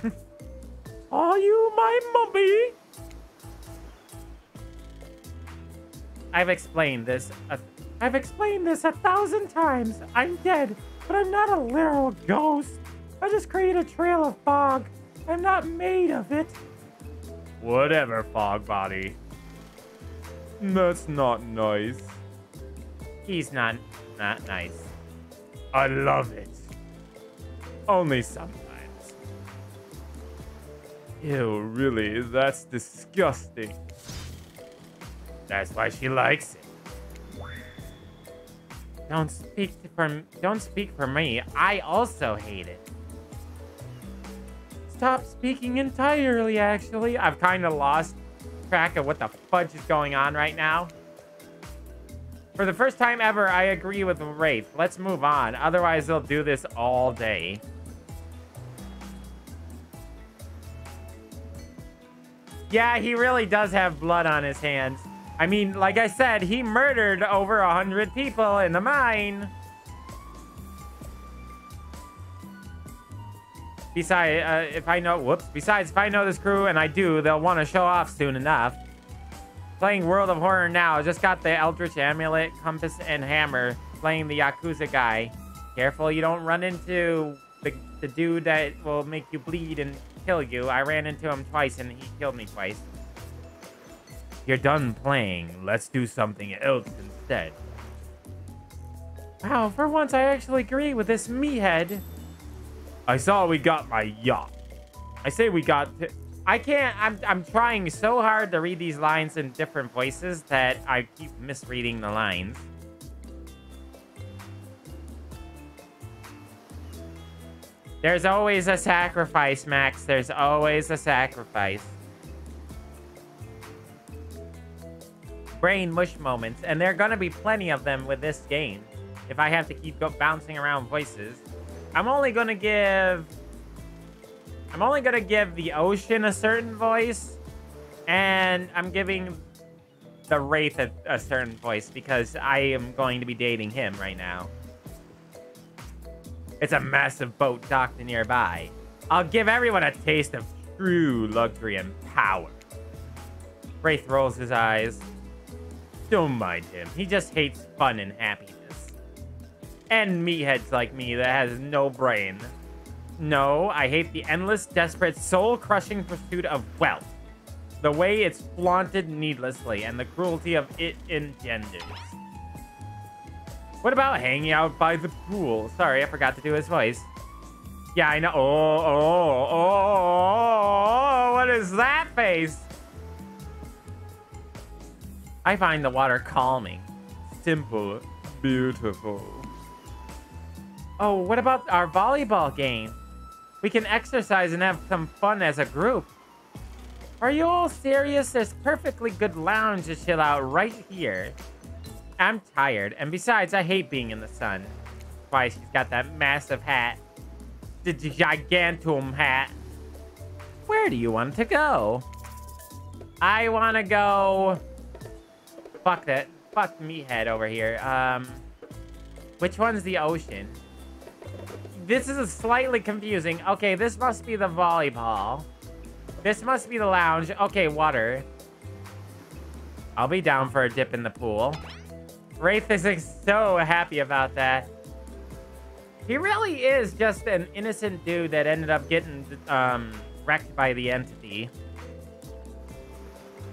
Are you my mummy? I've explained this. A, I've explained this a thousand times. I'm dead, but I'm not a literal ghost. I just create a trail of fog. I'm not made of it. Whatever, fog body. That's not nice. He's not not nice. I love it. Only some. Ew, really, that's disgusting. That's why she likes it. Don't speak for, don't speak for me. I also hate it. Stop speaking entirely, actually. I've kind of lost track of what the fudge is going on right now. For the first time ever, I agree with Wraith. Let's move on. Otherwise, they'll do this all day. Yeah, he really does have blood on his hands. I mean, like I said, he murdered over a hundred people in the mine. Besides, uh, if I know... Whoops. Besides, if I know this crew, and I do, they'll want to show off soon enough. Playing World of Horror now. Just got the Eldritch Amulet, Compass, and Hammer. Playing the Yakuza guy. Careful you don't run into the, the dude that will make you bleed and... kill you. I ran into him twice and he killed me twice. You're done playing. Let's do something else instead. Wow, for once I actually agree with this meathead. I saw we got my yacht. I say we got... To I can't... I'm, I'm trying so hard to read these lines in different voices that I keep misreading the lines. There's always a sacrifice, Max. There's always a sacrifice. Brain mush moments. And there are going to be plenty of them with this game. If I have to keep go bouncing around voices. I'm only going to give... I'm only going to give the ocean a certain voice. And I'm giving the Wraith a, a certain voice. Because I am going to be dating him right now. It's a massive boat docked nearby. I'll give everyone a taste of true luxury and power. Wraith rolls his eyes. Don't mind him. He just hates fun and happiness. And meatheads like me that has no brain. No, I hate the endless, desperate, soul-crushing pursuit of wealth. The way it's flaunted needlessly and the cruelty of it engenders. What about hanging out by the pool? Sorry, I forgot to do his voice. Yeah, I know. Oh, oh, oh, oh, what is that face? I find the water calming. Simple, beautiful. Oh, what about our volleyball game? We can exercise and have some fun as a group. Are you all serious? There's perfectly good lounge to chill out right here. I'm tired, and besides, I hate being in the sun. Why, she's got that massive hat. The gigantum hat. Where do you want to go? I want to go... Fuck that. Fuck meathead over here. Um, which one's the ocean? This is a slightly confusing. Okay, this must be the volleyball. This must be the lounge. Okay, water. I'll be down for a dip in the pool. Wraith is so happy about that. He really is just an innocent dude that ended up getting um, wrecked by the entity.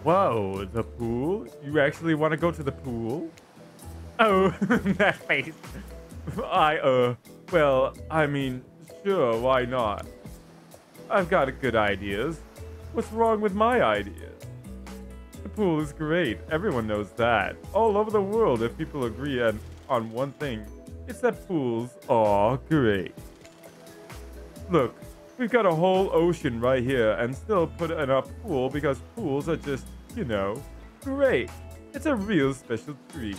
Whoa, the pool? You actually want to go to the pool? Oh, that face. I, uh, well, I mean, sure, why not? I've got good ideas. What's wrong with my ideas? The pool is great. Everyone knows that. All over the world, if people agree on, on one thing, it's that pools are great. Look, we've got a whole ocean right here and still put in our pool because pools are just, you know, great. It's a real special treat.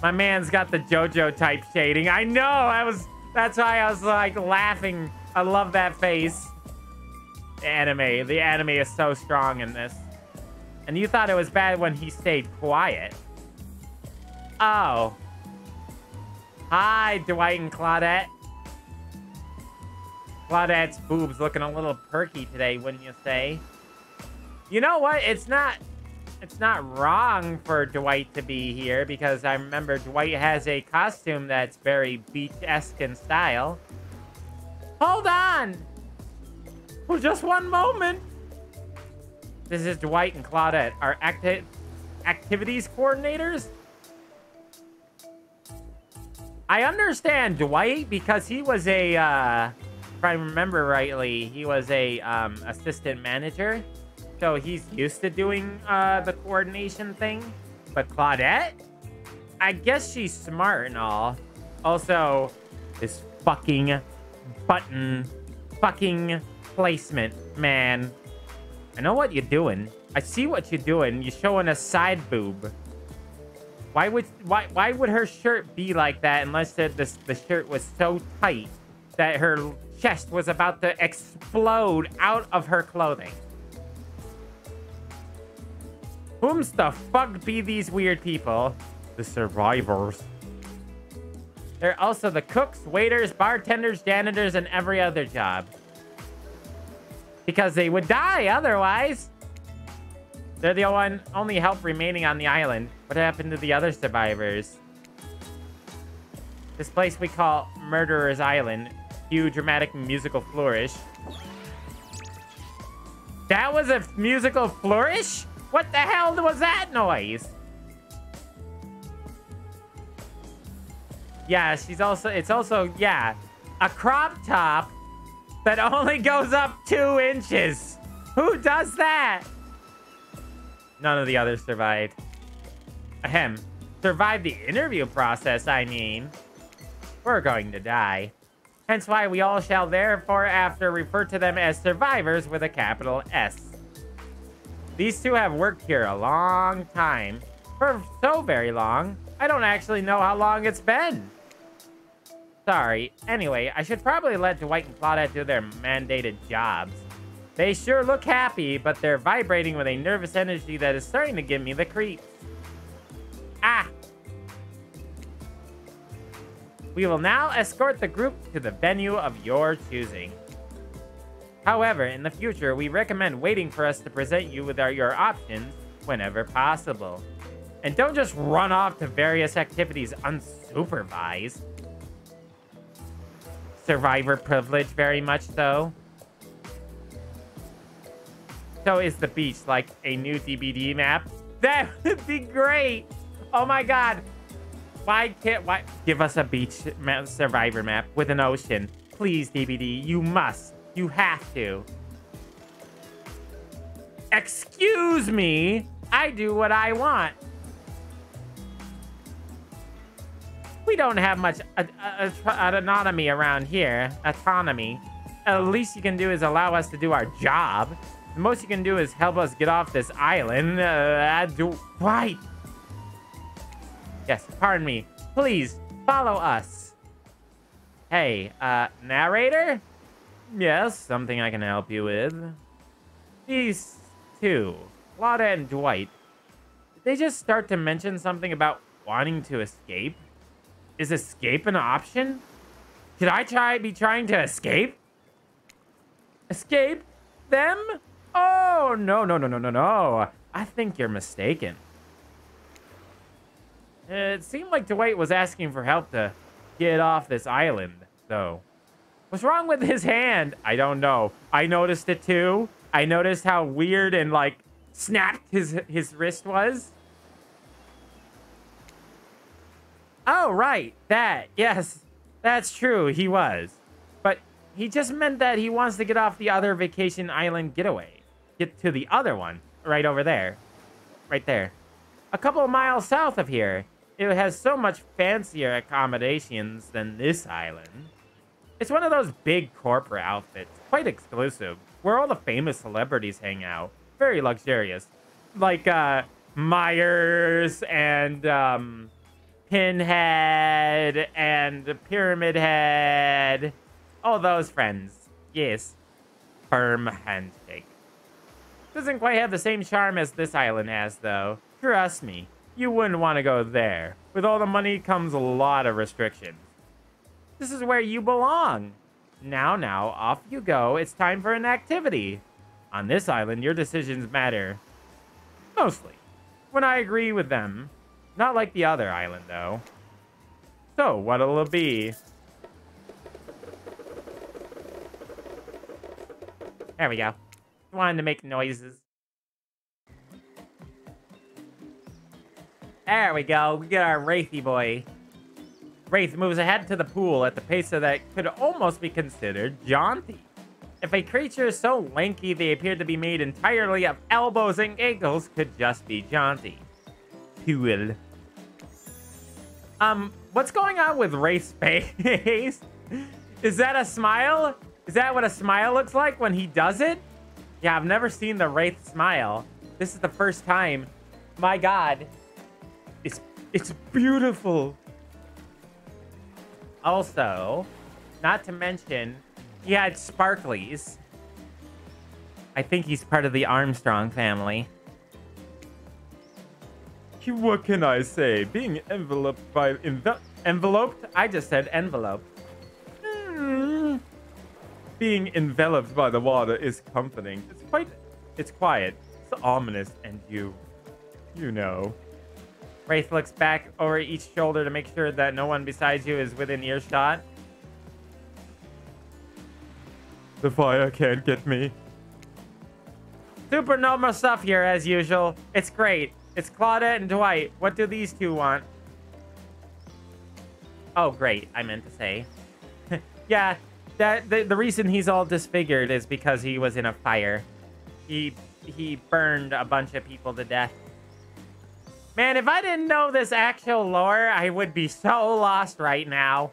My man's got the JoJo type shading. I know! I was... That's why I was, like, laughing. I love that face. The anime. The anime is so strong in this. And you thought it was bad when he stayed quiet. Oh. Hi, Dwight and Claudette. Claudette's boobs looking a little perky today, wouldn't you say? You know what? It's not... It's not wrong for Dwight to be here, because I remember Dwight has a costume that's very beach-esque in style. Hold on! For just one moment! This is Dwight and Claudette, our acti- activities coordinators. I understand Dwight, because he was a, uh, if I remember rightly, he was a um, assistant manager. So he's used to doing uh, the coordination thing. But Claudette? I guess she's smart and all. Also, this fucking button fucking placement, man. I know what you're doing. I see what you're doing. You're showing a side boob. Why would why why would her shirt be like that unless the, the, the shirt was so tight that her chest was about to explode out of her clothing? Whom's the fuck be these weird people? The survivors. They're also the cooks, waiters, bartenders, janitors, and every other job. Because they would die otherwise. They're the one, only help remaining on the island. What happened to the other survivors? This place we call Murderer's Island. Huge dramatic musical flourish. That was a musical flourish? What the hell was that noise? Yeah, she's also... It's also, yeah, a crop top that only goes up two inches. Who does that? None of the others survived. Ahem. Survived the interview process, I mean. We're going to die. Hence why we all shall therefore after refer to them as survivors with a capital S. These two have worked here a long time. For so very long, I don't actually know how long it's been. Sorry. Anyway, I should probably let Dwight and Claudette do their mandated jobs. They sure look happy, but they're vibrating with a nervous energy that is starting to give me the creeps. Ah! We will now escort the group to the venue of your choosing. However, in the future, we recommend waiting for us to present you with our, your options whenever possible. And don't just run off to various activities unsupervised. Survivor privilege, very much so. So is the beach like a new D B D map? That would be great! Oh my god! Why can't... Why, give us a beach map, survivor map with an ocean. Please, D B D, you must. You have to. Excuse me. I do what I want. We don't have much uh, uh, autonomy around here. Autonomy. At least you can do is allow us to do our job. The most you can do is help us get off this island. Uh, I do... Right. Yes, pardon me. Please follow us. Hey, uh, narrator? Yes, something I can help you with. These two, Lotta and Dwight, did they just start to mention something about wanting to escape? Is escape an option? Should I try be trying to escape? Escape them? Oh, no, no, no, no, no, no. I think you're mistaken. It seemed like Dwight was asking for help to get off this island, though. What's wrong with his hand? I don't know. I noticed it, too. I noticed how weird and, like, snapped his, his wrist was. Oh, right. That. Yes, that's true. He was. But he just meant that he wants to get off the other vacation island getaway. Get to the other one. Right over there. Right there. A couple of miles south of here. It has so much fancier accommodations than this island. It's one of those big corporate outfits. Quite exclusive. Where all the famous celebrities hang out. Very luxurious. Like, uh, Myers and, um, Pinhead and Pyramid Head. All those friends. Yes. Firm handshake. Doesn't quite have the same charm as this island has, though. Trust me. You wouldn't want to go there. With all the money comes a lot of restrictions. This is where you belong. Now, now, off you go. It's time for an activity. On this island, your decisions matter. Mostly. When I agree with them. Not like the other island, though. So, what'll it be? There we go. Wanted to make noises. There we go. We get our Wraithy boy. Wraith moves ahead to the pool at the pace that could almost be considered jaunty. If a creature is so lanky they appear to be made entirely of elbows and ankles, could just be jaunty. Cool. Um, what's going on with Wraith's face? Is that a smile? Is that what a smile looks like when he does it? Yeah, I've never seen the Wraith smile. This is the first time. My God. It's, it's beautiful. Also, not to mention, he had sparklies. I think he's part of the Armstrong family. What can I say? Being enveloped by... Envel enveloped? I just said enveloped. Mm. Being enveloped by the water is comforting. It's quite... It's quiet. It's ominous. And you... You know... Wraith looks back over each shoulder to make sure that no one besides you is within earshot. The fire can't get me. Super normal stuff here, as usual. It's great. It's Claudette and Dwight. What do these two want? Oh, great. I meant to say. Yeah, that the, the reason he's all disfigured is because he was in a fire. He, he burned a bunch of people to death. Man, if I didn't know this actual lore, I would be so lost right now.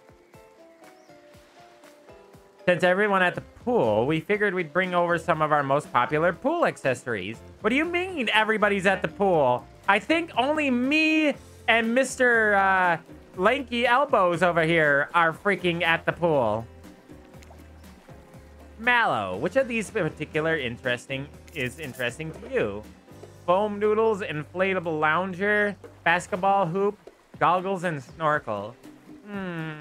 Since everyone at the pool, we figured we'd bring over some of our most popular pool accessories. What do you mean everybody's at the pool? I think only me and Mister Uh, Lanky Elbows over here are freaking at the pool. Malo, which of these particular interesting is interesting to you? Foam noodles, inflatable lounger, basketball hoop, goggles, and snorkel. Hmm.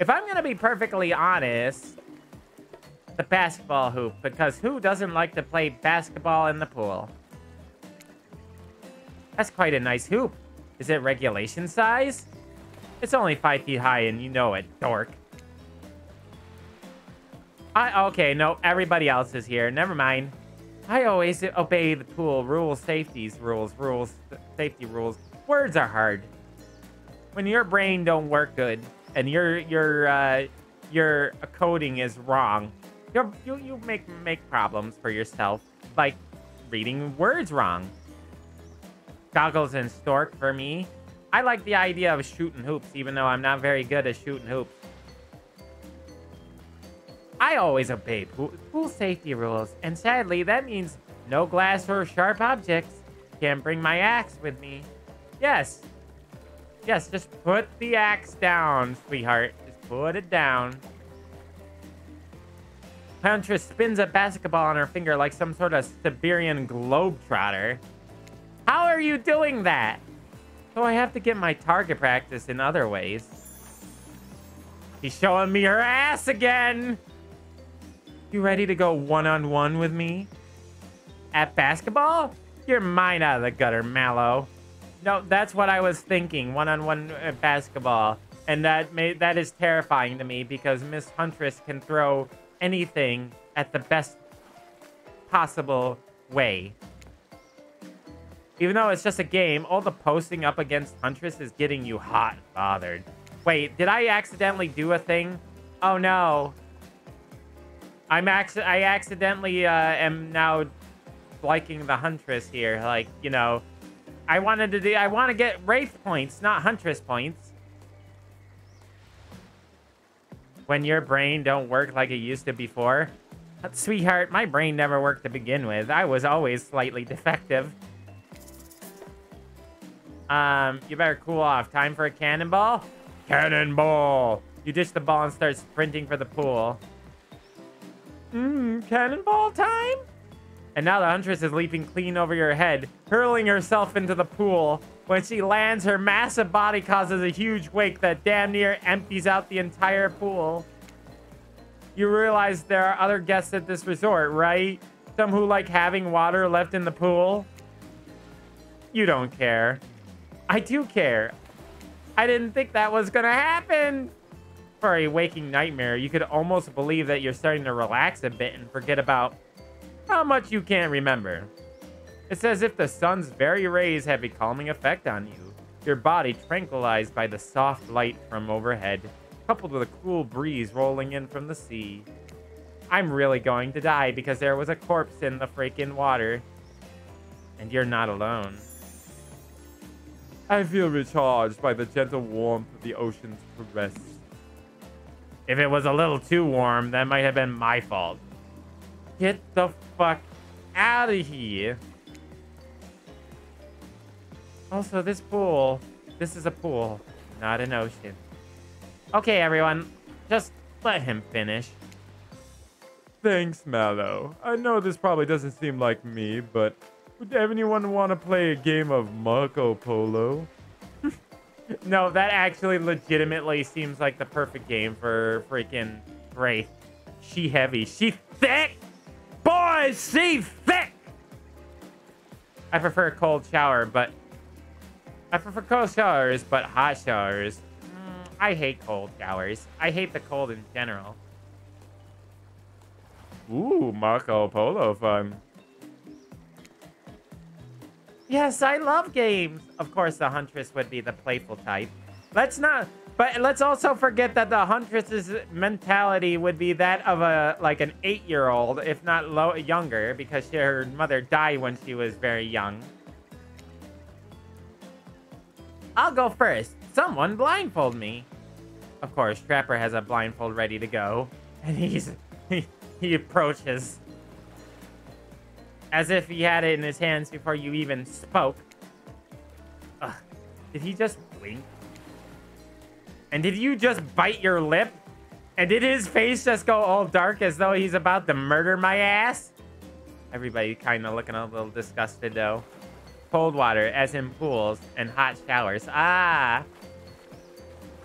If I'm going to be perfectly honest, the basketball hoop, because who doesn't like to play basketball in the pool? That's quite a nice hoop. Is it regulation size? It's only five feet high and you know it, dork. I, okay, no, everybody else is here. Never mind. I always obey the pool rules, safeties, rules, rules, safety rules. Words are hard. When your brain don't work good and your your uh, your coding is wrong, you you make make problems for yourself by reading words wrong. Goggles and stork for me. I like the idea of shooting hoops, even though I'm not very good at shooting hoops. I always obey pool, pool safety rules, and sadly, that means no glass or sharp objects. Can't bring my axe with me. Yes, Yes, just put the axe down, sweetheart. Just put it down. Huntress spins a basketball on her finger like some sort of Siberian globetrotter. How are you doing that? So I have to get my target practice in other ways. She's showing me her ass again. You ready to go one-on-one with me? At basketball? You're mine out of the gutter, Malo. No, that's what I was thinking. One-on-one at basketball. And that may, that is terrifying to me because Miss Huntress can throw anything at the best possible way. Even though it's just a game, all the posting up against Huntress is getting you hot and bothered. Wait, did I accidentally do a thing? Oh no. I'm ac- I accidentally uh, am now liking the Huntress here. Like, you know, I wanted to do, I want to get Wraith points, not Huntress points. When your brain don't work like it used to before. But sweetheart, my brain never worked to begin with. I was always slightly defective. Um, you better cool off. Time for a cannonball? Cannonball! You ditch the ball and start sprinting for the pool. Mmm, cannonball time? And now the Huntress is leaping clean over your head, hurling herself into the pool. When she lands, her massive body causes a huge wake that damn near empties out the entire pool. You realize there are other guests at this resort, right? Some who like having water left in the pool. You don't care. I do care. I didn't think that was gonna happen. For a waking nightmare, you could almost believe that you're starting to relax a bit and forget about how much you can't remember. It's as if the sun's very rays have a calming effect on you, your body tranquilized by the soft light from overhead, coupled with a cool breeze rolling in from the sea. I'm really going to die because there was a corpse in the freaking water. And you're not alone. I feel recharged by the gentle warmth of the ocean's caress. If it was a little too warm, that might have been my fault. Get the fuck out of here. Also, this pool, this is a pool, not an ocean. Okay, everyone, just let him finish. Thanks, Malo. I know this probably doesn't seem like me, but would anyone want to play a game of Marco Polo? No, that actually legitimately seems like the perfect game for freaking Wraith. She heavy, she thick! Boy, she thick! I prefer cold shower, but... I prefer cold showers, but hot showers. Mm, I hate cold showers. I hate the cold in general. Ooh, Marco Polo fun. Yes, I love games. Of course, the Huntress would be the playful type. Let's not... But let's also forget that the Huntress's mentality would be that of a like an eight-year-old, if not low, younger, because she, her mother died when she was very young. I'll go first. Someone blindfold me. Of course, Trapper has a blindfold ready to go, and he's he, he approaches as if he had it in his hands before you even spoke. Ugh. Did he just blink? And did you just bite your lip? And did his face just go all dark as though he's about to murder my ass? Everybody kind of looking a little disgusted, though. Cold water, as in pools, and hot showers. Ah!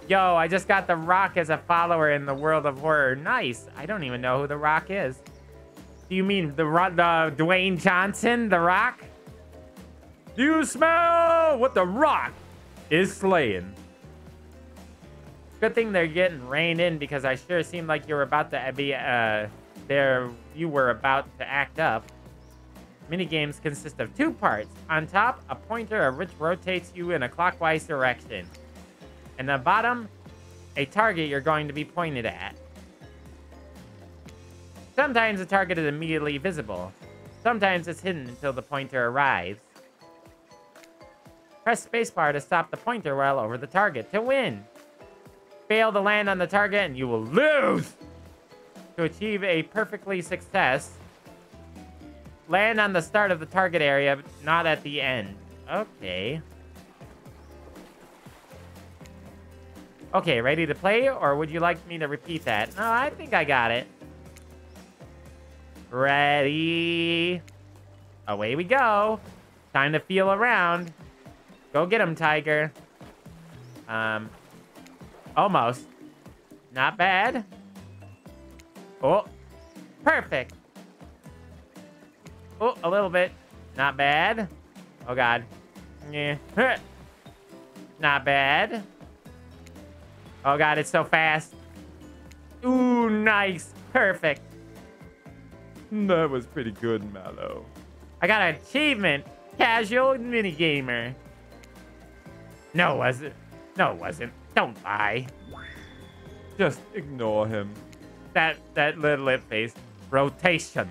Yo, I just got The Rock as a follower in the World of Horror. Nice. I don't even know who The Rock is. Do you mean the, the Dwayne Johnson, The Rock? Do you smell what The Rock is slaying? Good thing they're getting reined in because I sure seemed like you were about to be uh, there. You were about to act up. Minigames consist of two parts. On top, a pointer of which rotates you in a clockwise direction. And the bottom, a target you're going to be pointed at. Sometimes the target is immediately visible. Sometimes it's hidden until the pointer arrives. Press spacebar to stop the pointer while over the target to win. Fail to land on the target and you will lose. To achieve a perfectly success, land on the start of the target area, but not at the end. Okay. Okay, ready to play, or would you like me to repeat that? No, I think I got it. Ready. Away we go. Time to feel around. Go get him, Tiger. Um, almost. Not bad. Oh, perfect. Oh, a little bit. Not bad. Oh, God. Yeah. Not bad. Oh, God, it's so fast. Ooh, nice. Perfect. That was pretty good, Malo. I got an achievement. Casual minigamer. No, it wasn't. No, it wasn't. Don't lie. Just ignore him. That, that little lip face. Rotation.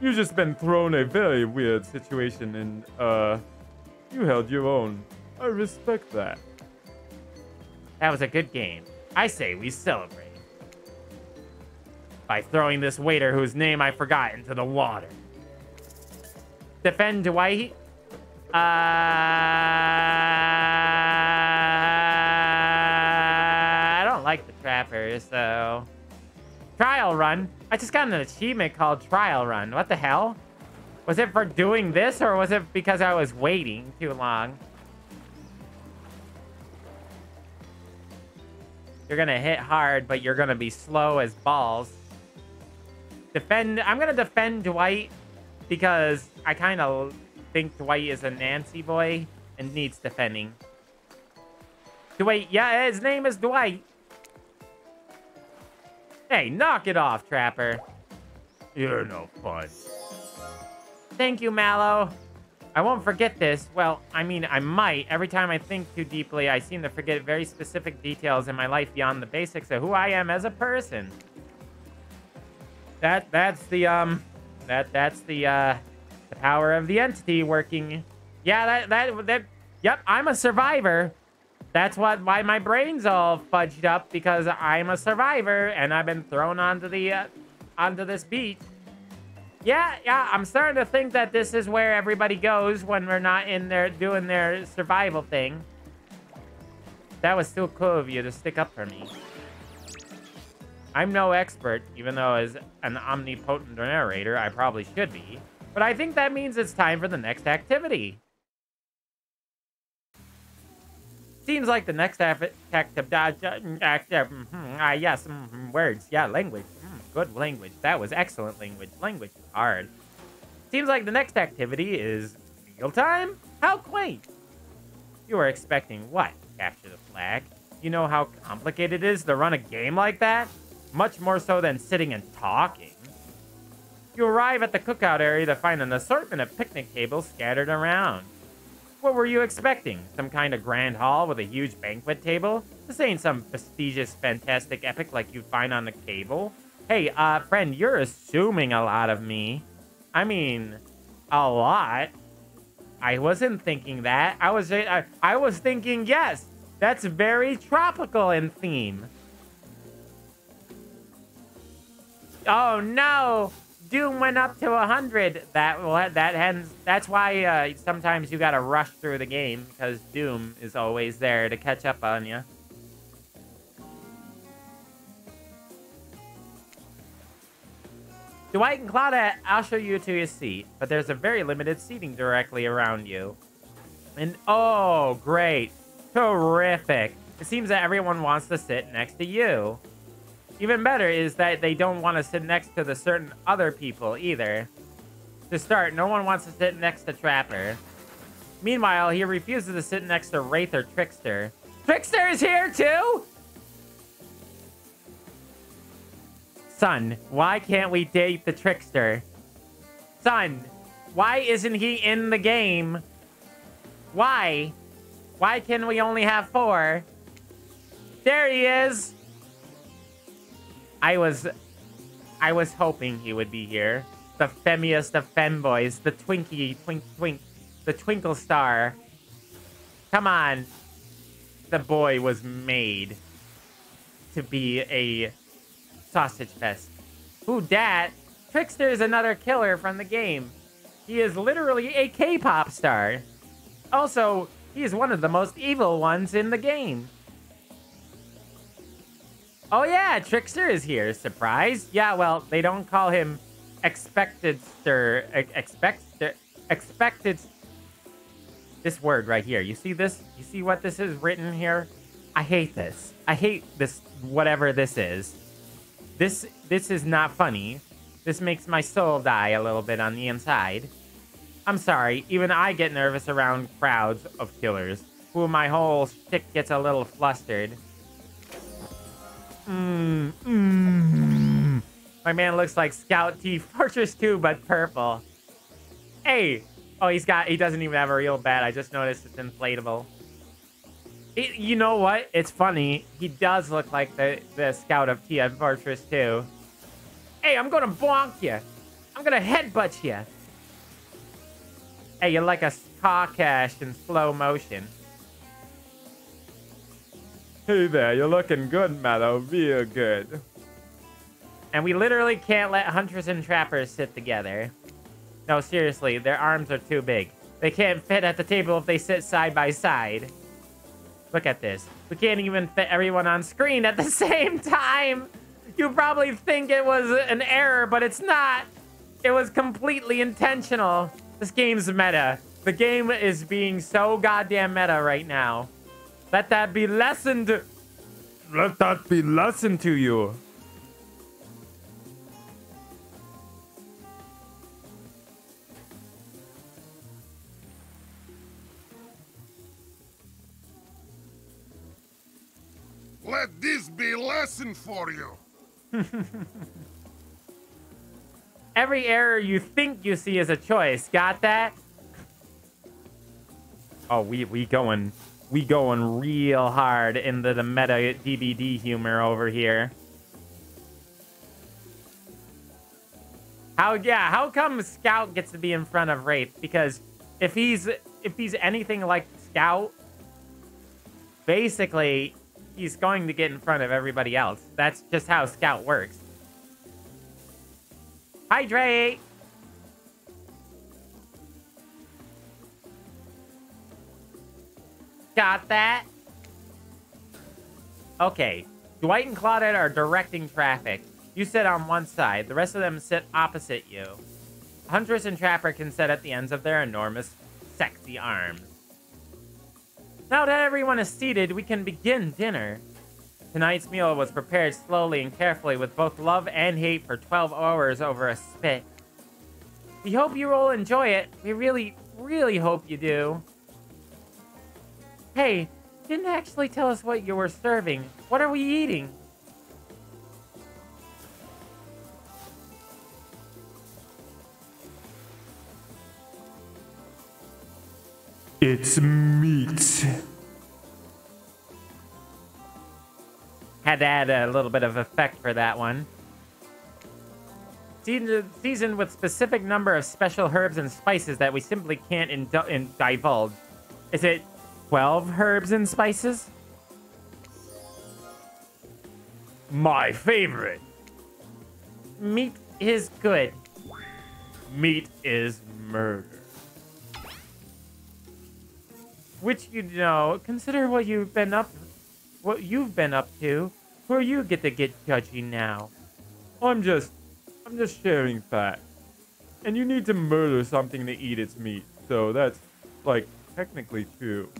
You've just been thrown a very weird situation and, uh, you held your own. I respect that. That was a good game. I say we celebrate. By throwing this waiter whose name I forgot into the water. Defend Dwight. Uh, I don't like the Trapper, so... Trial Run? I just got an achievement called Trial Run. What the hell? Was it for doing this, or was it because I was waiting too long? You're gonna hit hard, but you're gonna be slow as balls. Defend... I'm gonna defend Dwight because I kind of think Dwight is a Nancy boy and needs defending. Dwight, yeah, his name is Dwight. Hey, knock it off, Trapper. You're no fun. Thank you, Malo. I won't forget this. Well, I mean, I might. Every time I think too deeply, I seem to forget very specific details in my life beyond the basics of who I am as a person. That that's the um that that's the uh the power of the entity working. Yeah, that that that yep, I'm a survivor. That's what why my brain's all fudged up, because I'm a survivor and I've been thrown onto the uh, onto this beach. Yeah, yeah, I'm starting to think that this is where everybody goes when we're not in there doing their survival thing. That was still cool of you to stick up for me. I'm no expert, even though as an omnipotent narrator, I probably should be. But I think that means it's time for the next activity. Seems like the next activity... Ah, yes, words. Yeah, language. Good language. That was excellent language. Language is hard. Seems like the next activity is meal time? How quaint. You were expecting what? Capture the flag. You know how complicated it is to run a game like that? Much more so than sitting and talking. You arrive at the cookout area to find an assortment of picnic tables scattered around. What were you expecting? Some kind of grand hall with a huge banquet table? This ain't some prestigious, fantastic epic like you'd find on the cable. Hey, uh, friend, you're assuming a lot of me. I mean, a lot. I wasn't thinking that. I was I, I was thinking, yes, that's very tropical in theme. Oh, no. Doom went up to one hundred. That, that ends, that's why uh, sometimes you gotta rush through the game, because Doom is always there to catch up on you. Dwight and Claudette, I'll show you to your seat, but there's a very limited seating directly around you. And oh, great. Terrific. It seems that everyone wants to sit next to you. Even better is that they don't want to sit next to the certain other people either. To start, no one wants to sit next to Trapper. Meanwhile, he refuses to sit next to Wraith or Trickster. Trickster is here too? Son, why can't we date the Trickster? Son, why isn't he in the game? Why? Why can we only have four? There he is! I was... I was hoping he would be here. The femmiest of femboys. The Twinkie, Twink, Twink. The Twinkle Star. Come on. The boy was made to be a... sausage fest. Who dat? Trickster is another killer from the game. He is literally a K-pop star. Also, he is one of the most evil ones in the game. Oh, yeah, Trickster is here. Surprise. Yeah, well, they don't call him Expectedster. Expectedster. Expected. This word right here. You see this? You see what this is written here? I hate this. I hate this, whatever this is. This this is not funny. This makes my soul die a little bit on the inside. I'm sorry, even I get nervous around crowds of killers, who my whole shtick gets a little flustered. Mm, mm. My man looks like Scout T Fortress two, but purple. Hey! Oh, he's got, he doesn't even have a real bat. I just noticed it's inflatable. It, you know what? It's funny. He does look like the, the scout of T F Fortress two. Hey, I'm gonna bonk you. I'm gonna headbutt you. Hey, you're like a car crash in slow motion. Hey there, you're looking good, Malo. Real good. And we literally can't let hunters and trappers sit together. No, seriously, their arms are too big. They can't fit at the table if they sit side by side. Look at this. We can't even fit everyone on screen at the same time. You probably think it was an error, but it's not. It was completely intentional. This game's meta. The game is being so goddamn meta right now. Let that be lessened. Let that be lessened to you. Let this be a lesson for you. Every error you think you see is a choice. Got that? Oh, we we going we going real hard into the meta D B D humor over here. How yeah? How come Scout gets to be in front of Wraith? Because if he's if he's anything like Scout, basically, he's going to get in front of everybody else. That's just how Scout works. Hydrate! Got that? Okay. Dwight and Claudette are directing traffic. You sit on one side. The rest of them sit opposite you. Huntress and Trapper can sit at the ends of their enormous, sexy arms. Now that everyone is seated, we can begin dinner. Tonight's meal was prepared slowly and carefully with both love and hate for twelve hours over a spit. We hope you all enjoy it. We really, really hope you do. Hey, you didn't actually tell us what you were serving. What are we eating? It's meat. Had to add a little bit of effect for that one. Seasoned with specific number of special herbs and spices that we simply can't indul- divulge. Is it twelve herbs and spices? My favorite. Meat is good. Meat is murder. Which, you know, consider what you've been up, what you've been up to. Where you get to get judgy now? I'm just, I'm just sharing facts. And you need to murder something to eat its meat. So that's, like, technically true.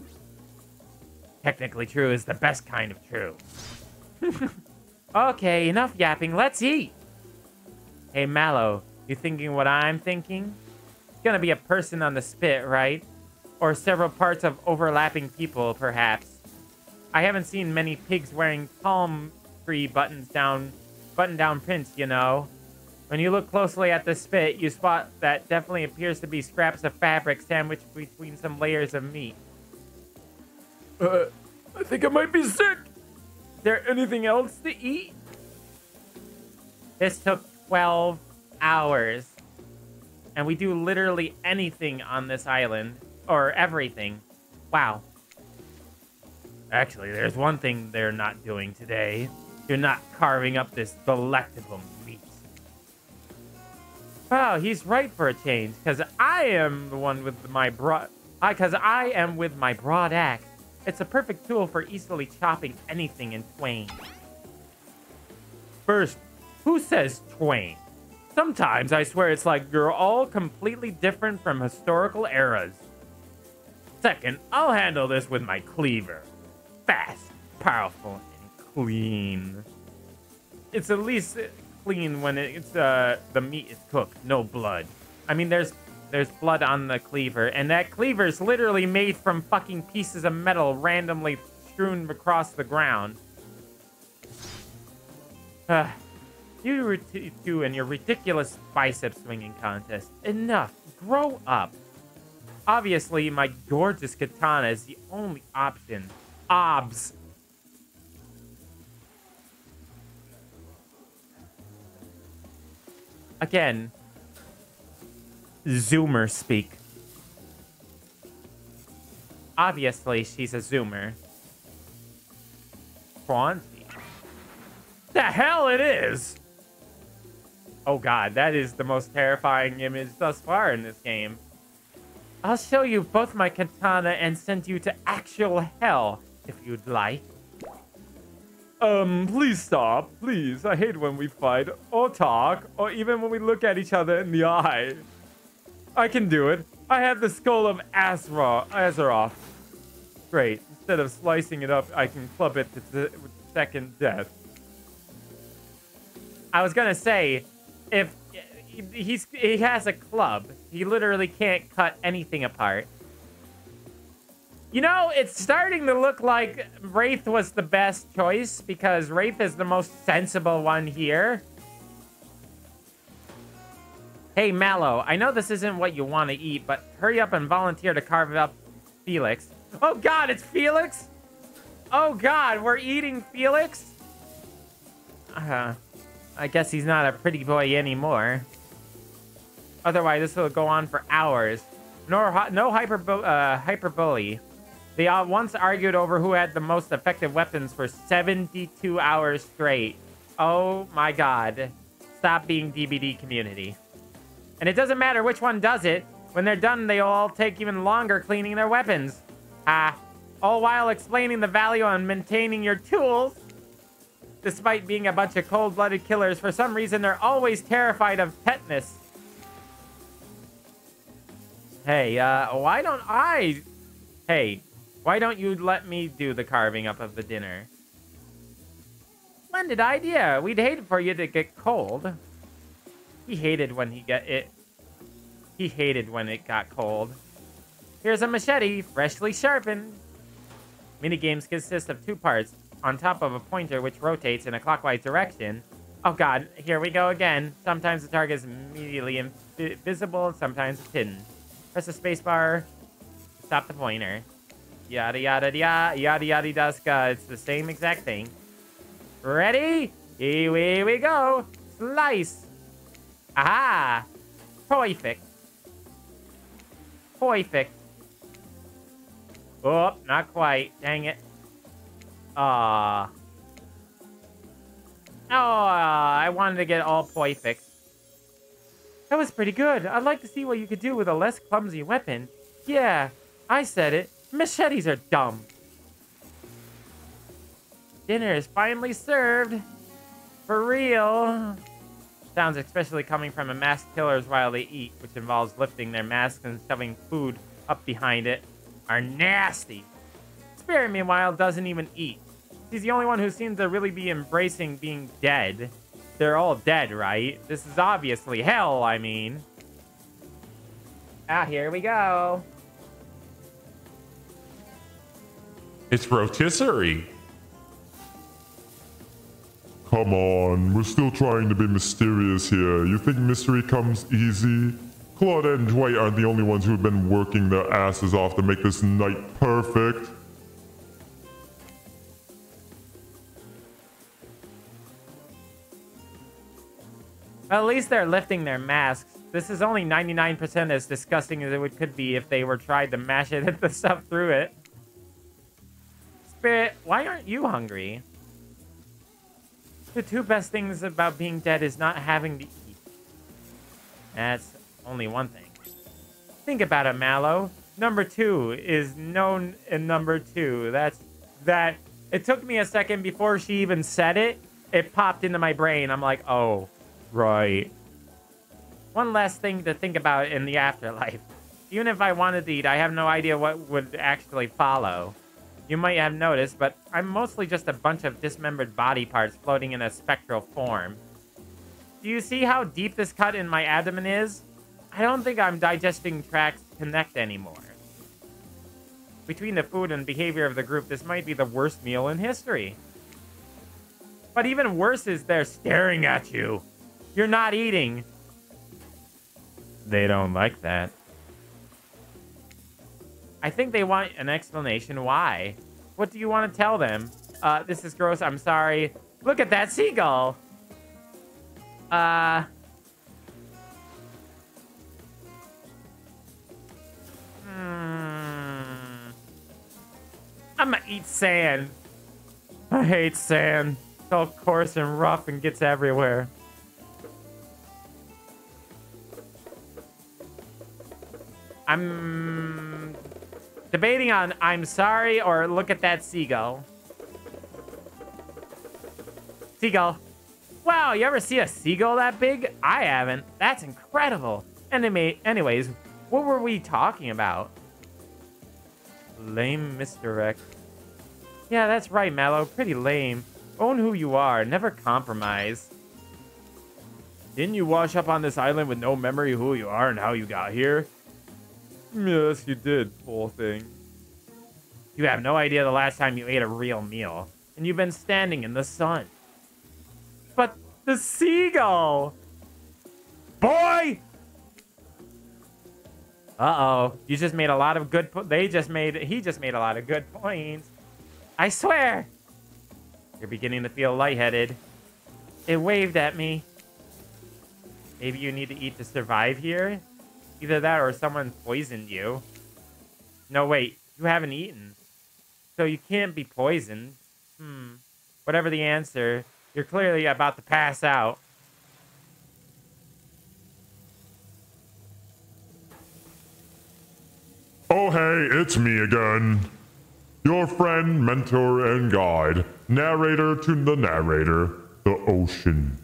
Technically true is the best kind of true. Okay, enough yapping. Let's eat. Hey, Malo, you thinking what I'm thinking? It's gonna be a person on the spit, right? Or several parts of overlapping people, perhaps. I haven't seen many pigs wearing palm tree buttons down, button down prints, you know. When you look closely at the spit, you spot that definitely appears to be scraps of fabric sandwiched between some layers of meat. Uh, I think I might be sick. Is there anything else to eat? This took twelve hours. And we do literally anything on this island. Or everything. Wow. Actually, there's one thing they're not doing today. You're not carving up this delectable meat. Wow, he's right for a change, because I am the one with my broad... Because I, I am with my broad axe. It's a perfect tool for easily chopping anything in twain. first, who says Twain? Sometimes I swear it's like you're all completely different from historical eras. Second, I'll handle this with my cleaver. Fast, powerful, and clean. It's at least clean when it's uh, the meat is cooked, no blood. I mean, there's there's blood on the cleaver, and that cleaver's literally made from fucking pieces of metal randomly strewn across the ground. Uh, you two and your ridiculous bicep swinging contest. Enough. Grow up. Obviously, my gorgeous katana is the only option. Obs. Again, Zoomer speak. Obviously, she's a Zoomer. Quanti. The hell it is! Oh god, that is the most terrifying image thus far in this game. I'll show you both my katana and send you to actual hell, if you'd like. Um, please stop. Please. I hate when we fight, or talk, or even when we look at each other in the eye. I can do it. I have the skull of Azeroth. Great. Instead of slicing it up, I can club it to second death. I was gonna say, if he's, he has a club, he literally can't cut anything apart. You know, it's starting to look like Wraith was the best choice, because Wraith is the most sensible one here. Hey, Malo, I know this isn't what you want to eat, but hurry up and volunteer to carve up Felix. Oh, God, it's Felix? Oh, God, we're eating Felix? Uh, I guess he's not a pretty boy anymore. Otherwise, this will go on for hours. Nor, no hyperbo- uh, hyperbole. They all once argued over who had the most effective weapons for seventy-two hours straight. Oh my god. Stop being D B D community. And it doesn't matter which one does it. When they're done, they all take even longer cleaning their weapons. Ah. Uh, all while explaining the value on maintaining your tools. Despite being a bunch of cold-blooded killers, for some reason they're always terrified of tetanus. Hey, uh, why don't I... Hey, why don't you let me do the carving up of the dinner? Splendid idea. We'd hate for you to get cold. He hated when he got it. He hated when it got cold. Here's a machete, freshly sharpened. Minigames consist of two parts, on top of a pointer which rotates in a clockwise direction. Oh god, here we go again. Sometimes the target is immediately invisible, and sometimes it's hidden. Press the spacebar. Stop the pointer. Yada yada yada yada yada daska. It's the same exact thing. Ready? Here we, we go. Slice. Aha! Perfect. Perfect. Oh, not quite. Dang it. Ah. Oh, I wanted to get all perfect. That was pretty good. I'd like to see what you could do with a less clumsy weapon. Yeah, I said it. Machetes are dumb. Dinner is finally served. For real. Sounds especially coming from a masked killer's while they eat, which involves lifting their masks and shoving food up behind it, are nasty. Spirit, meanwhile, doesn't even eat. She's the only one who seems to really be embracing being dead. They're all dead, right? This is obviously hell, I mean. Ah, here we go. It's rotisserie. Come on, we're still trying to be mysterious here. You think mystery comes easy? Claude and Dwight aren't the only ones who've been working their asses off to make this night perfect. At least they're lifting their masks. This is only ninety-nine percent as disgusting as it could be if they were tried to mash it at the stuff through it. Spirit, why aren't you hungry? The two best things about being dead is not having to eat. That's only one thing. Think about it, Mallow. Number two is known in number two. That's that. It took me a second before she even said it. it popped into my brain. I'm like, oh, right. One last thing to think about in the afterlife. Even if I wanted to eat, I have no idea what would actually follow. You might have noticed, but I'm mostly just a bunch of dismembered body parts floating in a spectral form. Do you see how deep this cut in my abdomen is? I don't think I'm digesting tracts connect anymore. Between the food and behavior of the group, this might be the worst meal in history. But even worse is they're staring at you. You're not eating. They don't like that. I think they want an explanation why. What do you want to tell them? Uh, this is gross, I'm sorry. Look at that seagull! Uh... Hmm... I'm gonna eat sand. I hate sand. It's all coarse and rough and gets everywhere. I'm... debating on I'm sorry or look at that seagull. Seagull. Wow, you ever see a seagull that big? I haven't. That's incredible. Anyway, anyways, what were we talking about? Lame misdirect. Yeah, that's right, Mallow. Pretty lame. Own who you are. Never compromise. Didn't you wash up on this island with no memory who you are and how you got here? Yes, you did, poor thing. You have no idea the last time you ate a real meal, and you've been standing in the sun. But the seagull! Boy! Uh-oh. You just made a lot of good po- They just made- He just made a lot of good points. I swear! You're beginning to feel lightheaded. It waved at me. Maybe you need to eat to survive here? Either that or someone poisoned you. No, wait. You haven't eaten. So you can't be poisoned. Hmm. Whatever the answer, you're clearly about to pass out. Oh, hey, it's me again. Your friend, mentor, and guide. Narrator to the narrator, the ocean.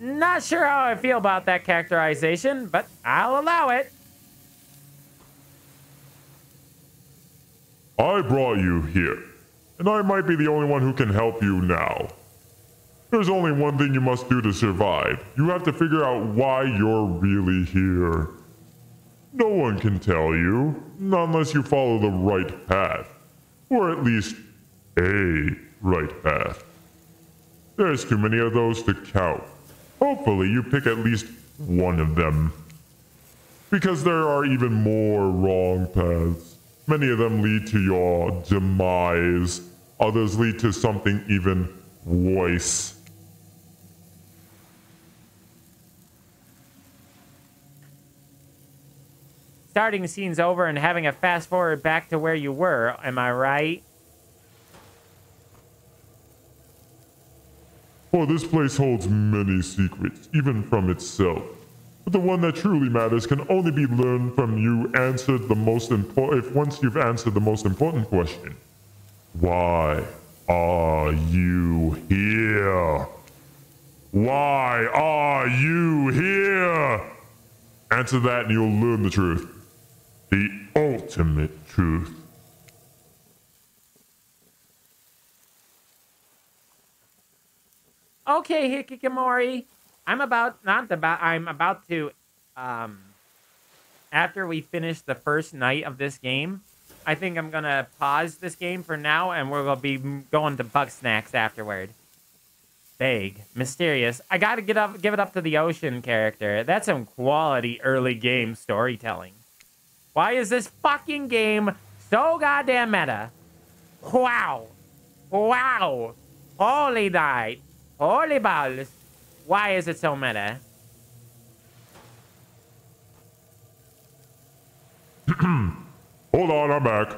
Not sure how I feel about that characterization, but I'll allow it. I brought you here, and I might be the only one who can help you now. There's only one thing you must do to survive. You have to figure out why you're really here. No one can tell you, unless you follow the right path, or at least a right path. There's too many of those to count. Hopefully you pick at least one of them. Because there are even more wrong paths. Many of them lead to your demise. Others lead to something even worse. Starting scenes over and having a fast forward back to where you were, am I right? For this place holds many secrets, even from itself. But the one that truly matters can only be learned from you answered the most important if once you've answered the most important question. Why are you here? Why are you here? Answer that and you'll learn the truth. The ultimate truth. Okay, Hikikomori, I'm about, not about, I'm about to, um, after we finish the first night of this game, I think I'm going to pause this game for now, and we're going to be going to Bug Snacks afterward. Vague, mysterious. I got to get up, give it up to the ocean character. That's some quality early game storytelling. Why is this fucking game so goddamn meta? Wow. Wow. Holy night. Holy balls. Why is it so meta? Hold on, I'm back.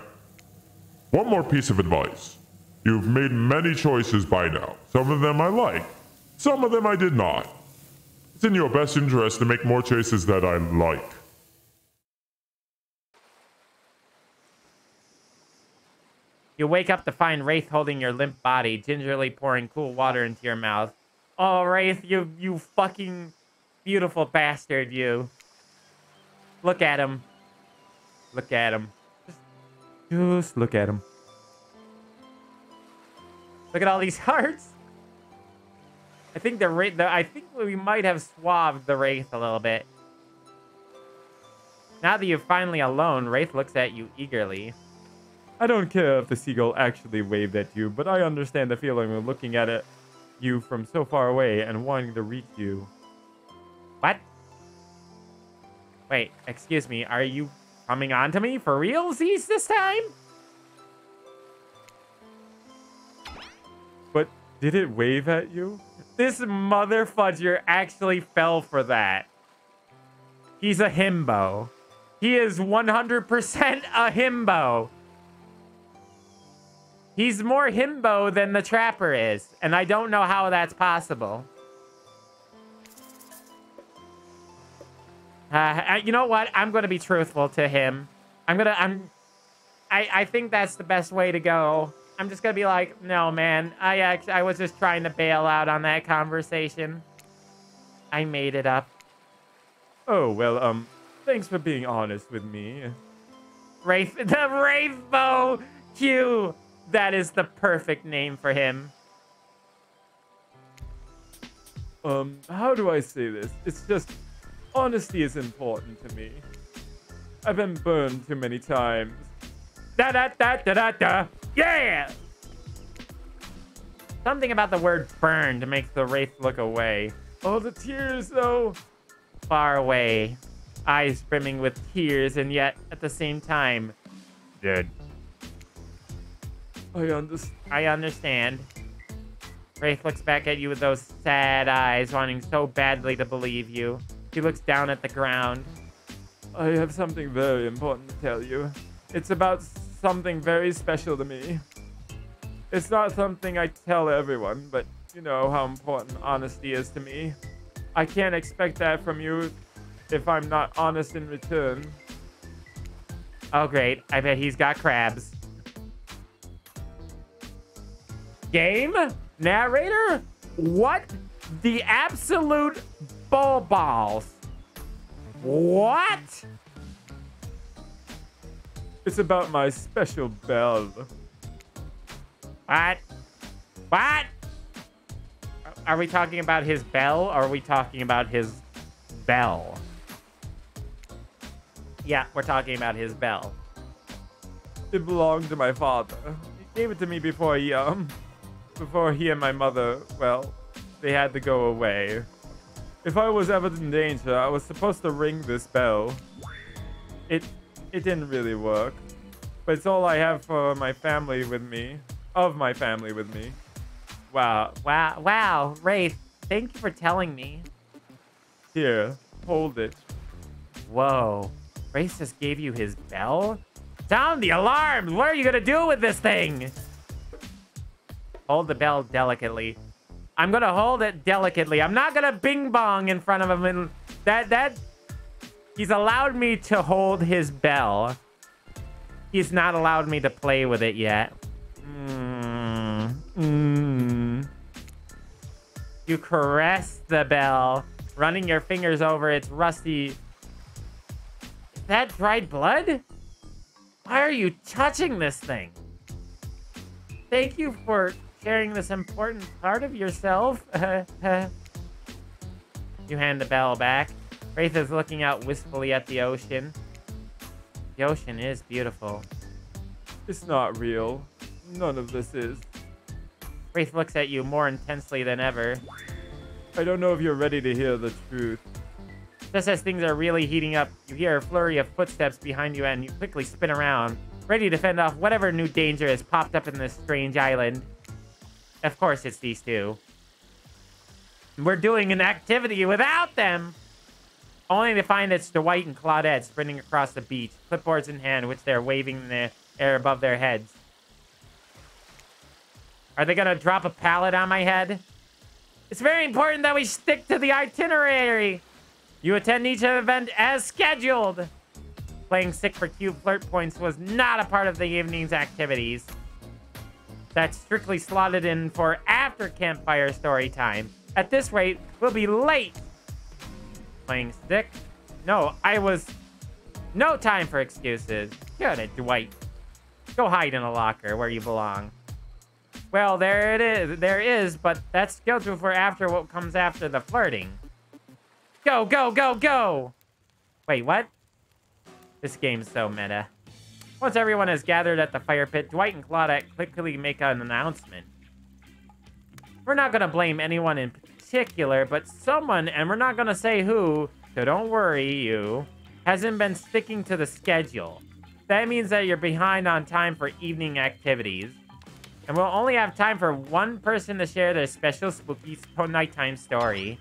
One more piece of advice. You've made many choices by now. Some of them I like. Some of them I did not. It's in your best interest to make more choices that I like. You wake up to find Wraith holding your limp body, gingerly pouring cool water into your mouth. Oh, Wraith, you you fucking beautiful bastard, you. Look at him. Look at him. Just, just look at him. Look at all these hearts. I think the Wraith... The, I think we might have swabbed the Wraith a little bit. Now that you're finally alone, Wraith looks at you eagerly. I don't care if the seagull actually waved at you, but I understand the feeling of looking at it, you from so far away and wanting to reach you. What? Wait, excuse me, are you coming on to me for realsies this time? But did it wave at you? This motherfudger actually fell for that. He's a himbo. He is one hundred percent a himbo. He's more himbo than the Trapper is, and I don't know how that's possible. Uh, I, you know what? I'm gonna be truthful to him. I'm gonna. I'm. I. I think that's the best way to go. I'm just gonna be like, no, man. I. Actually, I was just trying to bail out on that conversation. I made it up. Oh well. Um. Thanks for being honest with me. Wraith. The Rainbow Q. That is the perfect name for him. Um, how do I say this? It's just, honesty is important to me. I've been burned too many times. Da da da da da da. Yeah! Something about the word burned makes the Wraith look away. Oh, the tears, though. Far away. Eyes brimming with tears, and yet, at the same time, dead. I understand. I understand. Wraith looks back at you with those sad eyes, wanting so badly to believe you. She looks down at the ground. I have something very important to tell you. It's about something very special to me. It's not something I tell everyone, but you know how important honesty is to me. I can't expect that from you if I'm not honest in return. Oh, great. I bet he's got crabs. Game? Narrator? What? The absolute bull balls. What? It's about my special bell. What? What? Are we talking about his bell, or are we talking about his bell? Yeah, we're talking about his bell. It belonged to my father. He gave it to me before he, um... before he and my mother, well, they had to go away. If I was ever in danger, I was supposed to ring this bell. It it didn't really work, but it's all I have for my family with me, of my family with me. Wow. Wow, wow, Wraith, thank you for telling me. Here, hold it. Whoa, Wraith just gave you his bell? Sound the alarms! What are you gonna do with this thing? Hold the bell delicately. I'm gonna hold it delicately. I'm not gonna bing bong in front of him. And that that he's allowed me to hold his bell. He's not allowed me to play with it yet. Mm. Mm. You caress the bell, running your fingers over its rusty. Is that dried blood? Why are you touching this thing? Thank you for sharing this important part of yourself. You hand the bell back. Wraith is looking out wistfully at the ocean. The ocean is beautiful. It's not real. None of this is. Wraith looks at you more intensely than ever. I don't know if you're ready to hear the truth. Just as things are really heating up, you hear a flurry of footsteps behind you and you quickly spin around, ready to fend off whatever new danger has popped up in this strange island. Of course, it's these two. We're doing an activity without them! Only to find it's Dwight and Claudette sprinting across the beach, clipboards in hand, which they're waving in the air above their heads. Are they gonna drop a pallet on my head? It's very important that we stick to the itinerary! You attend each event as scheduled! Playing sick for cube flirt points was not a part of the evening's activities. that's strictly slotted in for after campfire story time. At this rate, we'll be late. Playing stick? No, I was... No time for excuses. Good at Dwight. Go hide in a locker where you belong. Well, there it is. There is, but that's scheduled for after what comes after the flirting. Go, go, go, go! Wait, what? This game's so meta. Once everyone has gathered at the fire pit, Dwight and Claudette quickly make an announcement. We're not gonna blame anyone in particular, but someone, and we're not gonna say who, so don't worry, you, hasn't been sticking to the schedule. That means that you're behind on time for evening activities. And we'll only have time for one person to share their special spooky nighttime story.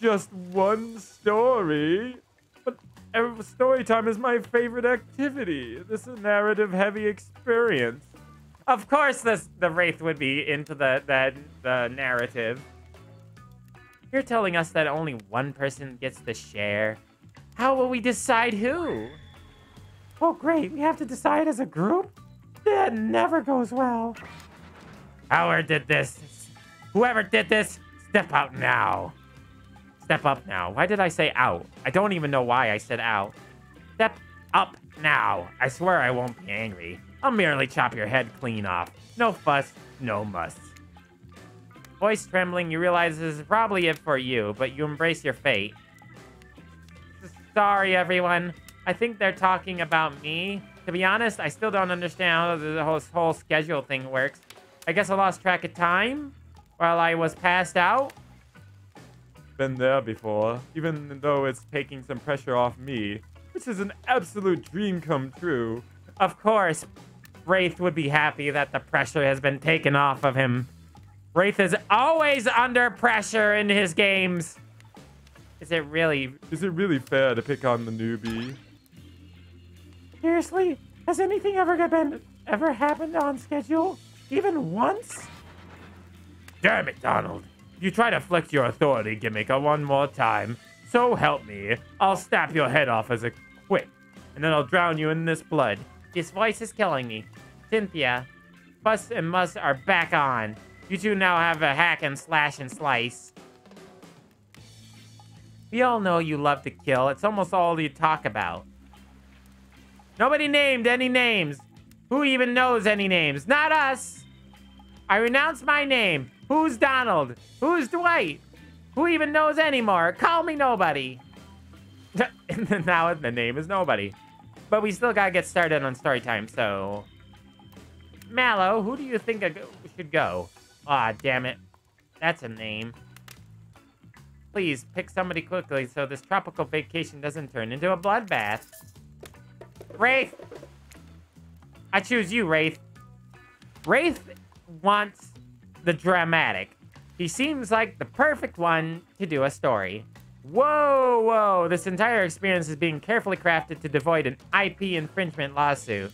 Just one story? But story time is my favorite activity. This is a narrative-heavy experience. Of course this, the Wraith would be into the, the, the narrative. You're telling us that only one person gets to share? How will we decide who? Oh, great. We have to decide as a group? That never goes well. Howard did this. Whoever did this, step out now. Step up now. Why did I say out? I don't even know why I said out. Step up now. I swear I won't be angry. I'll merely chop your head clean off. No fuss, no muss. Voice trembling, you realize this is probably it for you, but you embrace your fate. Sorry, everyone. I think they're talking about me. To be honest, I still don't understand how the whole, whole schedule thing works. I guess I lost track of time while I was passed out. Been there before, even though it's taking some pressure off me, which is an absolute dream come true. Of course, Wraith would be happy that the pressure has been taken off of him. Wraith is always under pressure in his games. Is it really... Is it really fair to pick on the newbie? Seriously? Has anything ever been ever happened on schedule? Even once? Damn it, Donald. You try to flex your authority gimmick one more time. So help me. I'll snap your head off as a quick. And then I'll drown you in this blood. This voice is killing me. Cynthia, Fuss and Muss are back on. You two now have a hack and slash and slice. We all know you love to kill. It's almost all you talk about. Nobody named any names. Who even knows any names? Not us. I renounce my name. Who's Donald? Who's Dwight? Who even knows anymore? Call me nobody. Now the name is nobody. But we still gotta get started on story time, so... Malo, who do you think I should go? Aw, oh, damn it. That's a name. Please, pick somebody quickly so this tropical vacation doesn't turn into a bloodbath. Wraith! I choose you, Wraith. Wraith wants the dramatic. He seems like the perfect one to do a story. Whoa, whoa. This entire experience is being carefully crafted to avoid an I P infringement lawsuit.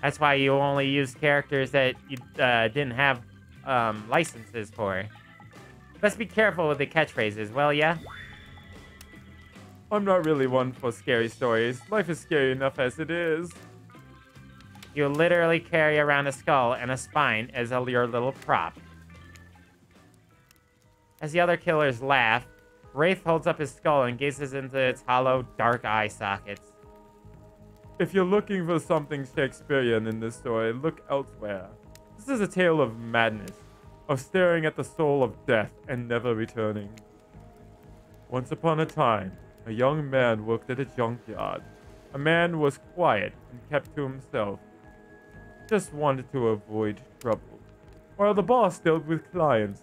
That's why you only use characters that you uh, didn't have um, licenses for. Let's be careful with the catchphrases, will ya? I'm not really one for scary stories. Life is scary enough as it is. You literally carry around a skull and a spine as a, your little prop. As the other killers laugh, Wraith holds up his skull and gazes into its hollow, dark eye sockets. If you're looking for something Shakespearean in this story, look elsewhere. This is a tale of madness, of staring at the soul of death and never returning. Once upon a time, a young man worked at a junkyard. A man was quiet and kept to himself. Just wanted to avoid trouble. While the boss dealt with clients,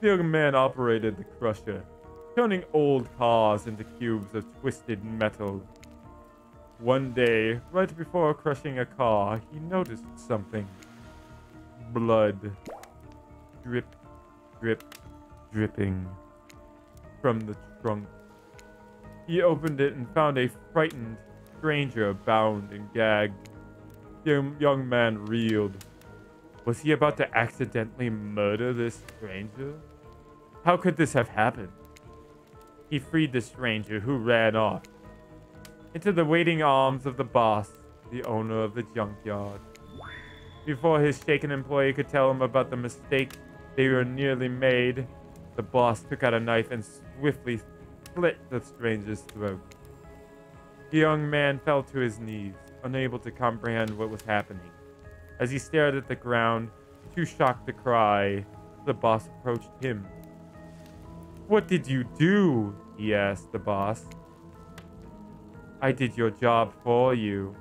the young man operated the crusher, turning old cars into cubes of twisted metal. One day, right before crushing a car, he noticed something. Blood. Drip, drip, dripping. From the trunk. He opened it and found a frightened stranger bound and gagged. The young man reeled. Was he about to accidentally murder this stranger? How could this have happened? He freed the stranger, who ran off into the waiting arms of the boss, the owner of the junkyard. Before his shaken employee could tell him about the mistake they were nearly made, the boss took out a knife and swiftly slit the stranger's throat. The young man fell to his knees, unable to comprehend what was happening. As he stared at the ground, too shocked to cry, the boss approached him. "What did you do?" he asked the boss. "I did your job for you."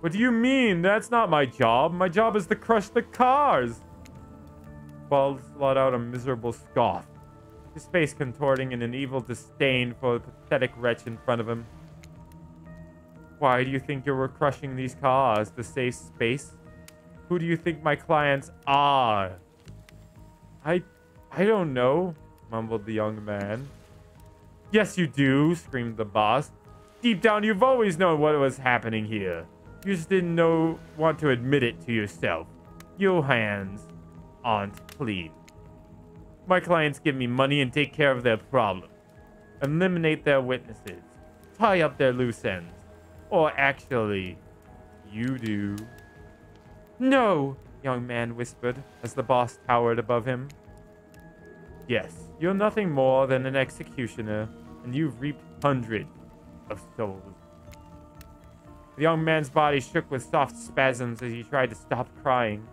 "What do you mean? That's not my job. My job is to crush the cars." Bald let out a miserable scoff, his face contorting in an evil disdain for the pathetic wretch in front of him. "Why do you think you were crushing these cars? To save space? Who do you think my clients are?" I... I don't know," mumbled the young man. "Yes, you do," screamed the boss. "Deep down, you've always known what was happening here. You just didn't know, want to admit it to yourself. Your hands aren't clean. My clients give me money and take care of their problems. Eliminate their witnesses. Tie up their loose ends. Or actually, you do." "No," young man whispered as the boss towered above him. "Yes, you're nothing more than an executioner, and you've reaped hundreds of souls." The young man's body shook with soft spasms as he tried to stop crying.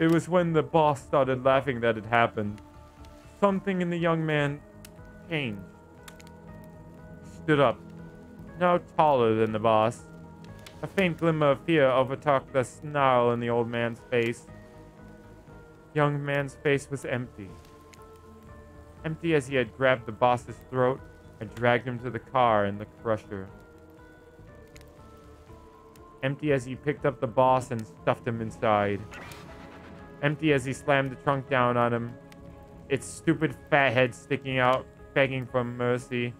It was when the boss started laughing that it happened. Something in the young man changed. He stood up, now taller than the boss. A faint glimmer of fear overtook the snarl in the old man's face. The young man's face was empty. Empty as he had grabbed the boss's throat and dragged him to the car and the crusher. Empty as he picked up the boss and stuffed him inside. Empty as he slammed the trunk down on him, its stupid fat head sticking out, begging for mercy.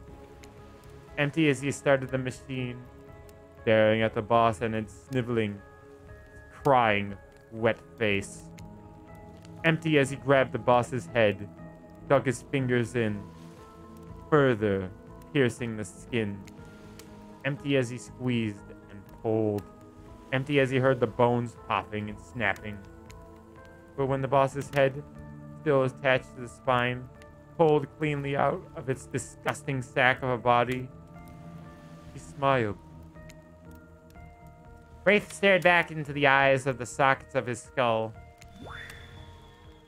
Empty as he started the machine, staring at the boss and its sniveling, crying, wet face. Empty as he grabbed the boss's head, dug his fingers in, further piercing the skin. Empty as he squeezed and pulled. Empty as he heard the bones popping and snapping. But when the boss's head, still attached to the spine, pulled cleanly out of its disgusting sack of a body, he smiled. Wraith stared back into the eyes of the sockets of his skull.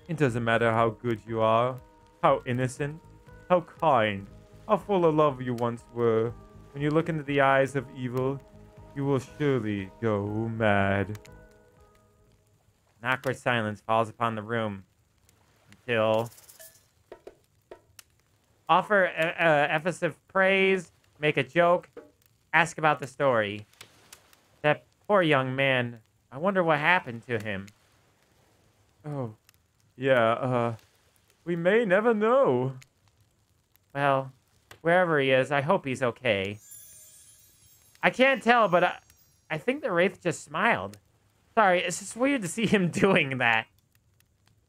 "It doesn't matter how good you are, how innocent, how kind, how full of love you once were. When you look into the eyes of evil, you will surely go mad." An awkward silence falls upon the room until... Offer uh, uh, effusive praise, make a joke, ask about the story. That poor young man, I wonder what happened to him. Oh, yeah, uh... we may never know. Well, wherever he is, I hope he's okay. I can't tell, but I, I think the Wraith just smiled. Sorry, it's just weird to see him doing that.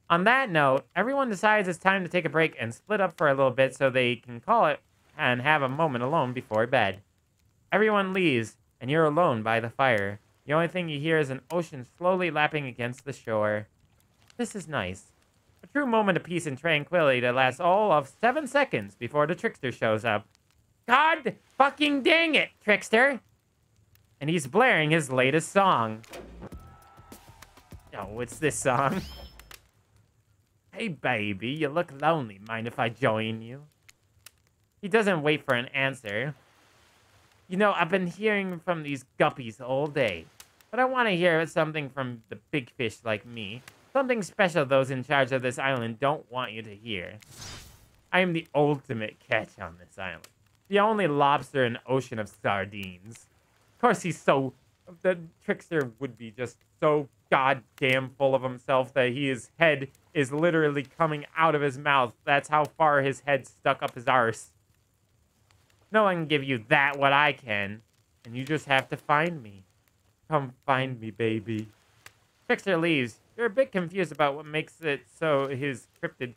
On that note, everyone decides it's time to take a break and split up for a little bit so they can call it and have a moment alone before bed. Everyone leaves, and you're alone by the fire. The only thing you hear is an ocean slowly lapping against the shore. This is nice. A true moment of peace and tranquility that lasts all of seven seconds before the Trickster shows up. God fucking dang it, Trickster! And he's blaring his latest song. Oh, it's this song. Hey, baby, you look lonely. Mind if I join you? He doesn't wait for an answer. You know, I've been hearing from these guppies all day, but I want to hear something from the big fish like me. Something special those in charge of this island don't want you to hear. I am the ultimate catch on this island. The only lobster in an ocean of sardines. Of course he's so... The Trickster would be just so goddamn full of himself that he, his head is literally coming out of his mouth. That's how far his head stuck up his arse. No one can give you that what I can. And you just have to find me. Come find me, baby. Trickster leaves. You're a bit confused about what makes it so his cryptid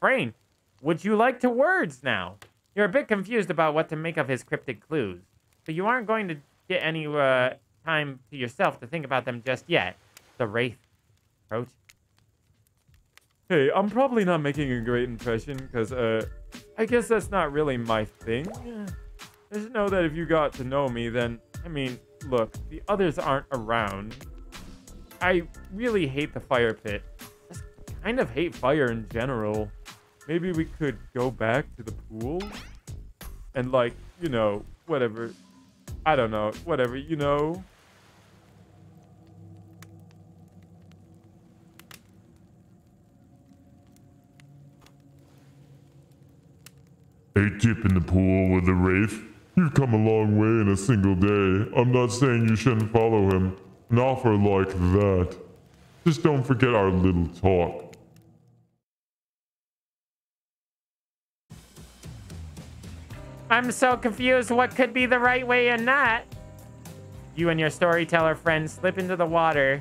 brain. Would you like to words now? You're a bit confused about what to make of his cryptid clues. But you aren't going to get any uh, time to yourself to think about them just yet. The Wraith wrote. Hey, I'm probably not making a great impression because, uh, I guess that's not really my thing. I just know that if you got to know me, then, I mean, look, the others aren't around. I really hate the fire pit. I just kind of hate fire in general. Maybe we could go back to the pool? And, like, you know, whatever. I don't know. Whatever, you know? A dip in the pool with the Wraith? You've come a long way in a single day. I'm not saying you shouldn't follow him. An offer like that. Just don't forget our little talk. I'm so confused what could be the right way and not. You and your storyteller friend slip into the water.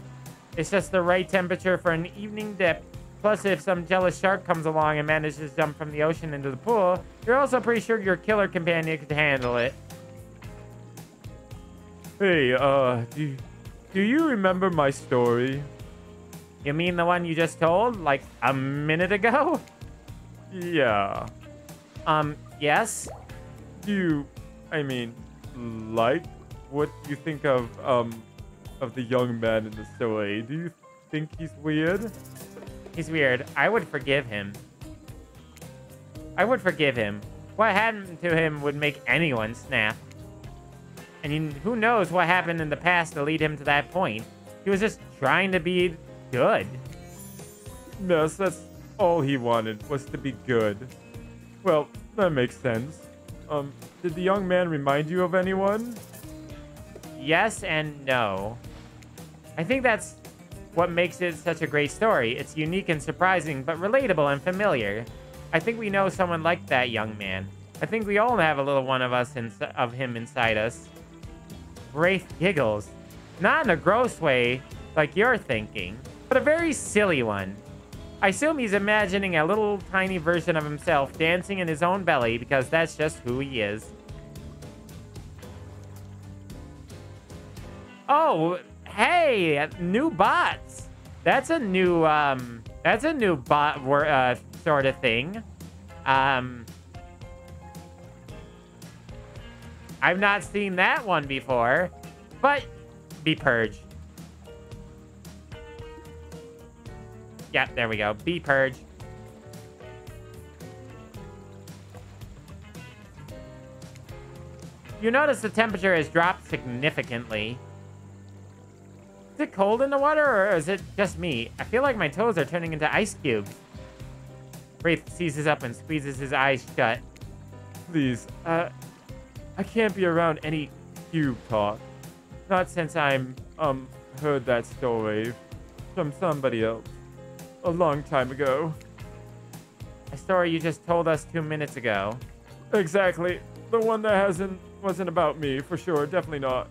It's just the right temperature for an evening dip. Plus, if some jealous shark comes along and manages to jump from the ocean into the pool, you're also pretty sure your killer companion could handle it. Hey, uh, do, do you remember my story? You mean the one you just told, like, a minute ago? Yeah. Um, yes? Do you, I mean, like, what do you think of, um, of the young man in the story? Do you think he's weird? He's weird. I would forgive him. I would forgive him. What happened to him would make anyone snap. And he, who knows what happened in the past to lead him to that point. He was just trying to be good. Yes, that's all he wanted, was to be good. Well, that makes sense. Um, did the young man remind you of anyone? Yes and no. I think that's what makes it such a great story. It's unique and surprising, but relatable and familiar. I think we know someone like that young man. I think we all have a little one of us in, of him inside us. Wraith giggles. Not in a gross way, like you're thinking, but a very silly one. I assume he's imagining a little tiny version of himself dancing in his own belly because that's just who he is. Oh, hey, new bots. That's a new, um, that's a new bot uh, sort of thing. Um, I've not seen that one before, but be purged. Yep, there we go. Be purge. You notice the temperature has dropped significantly. Is it cold in the water, or is it just me? I feel like my toes are turning into ice cubes. Wraith seizes up and squeezes his eyes shut. Please, uh, I can't be around any cube talk. Not since I'm, um, heard that story from somebody else. A long time ago. A story you just told us two minutes ago. Exactly. The one that hasn't wasn't about me, for sure. Definitely not.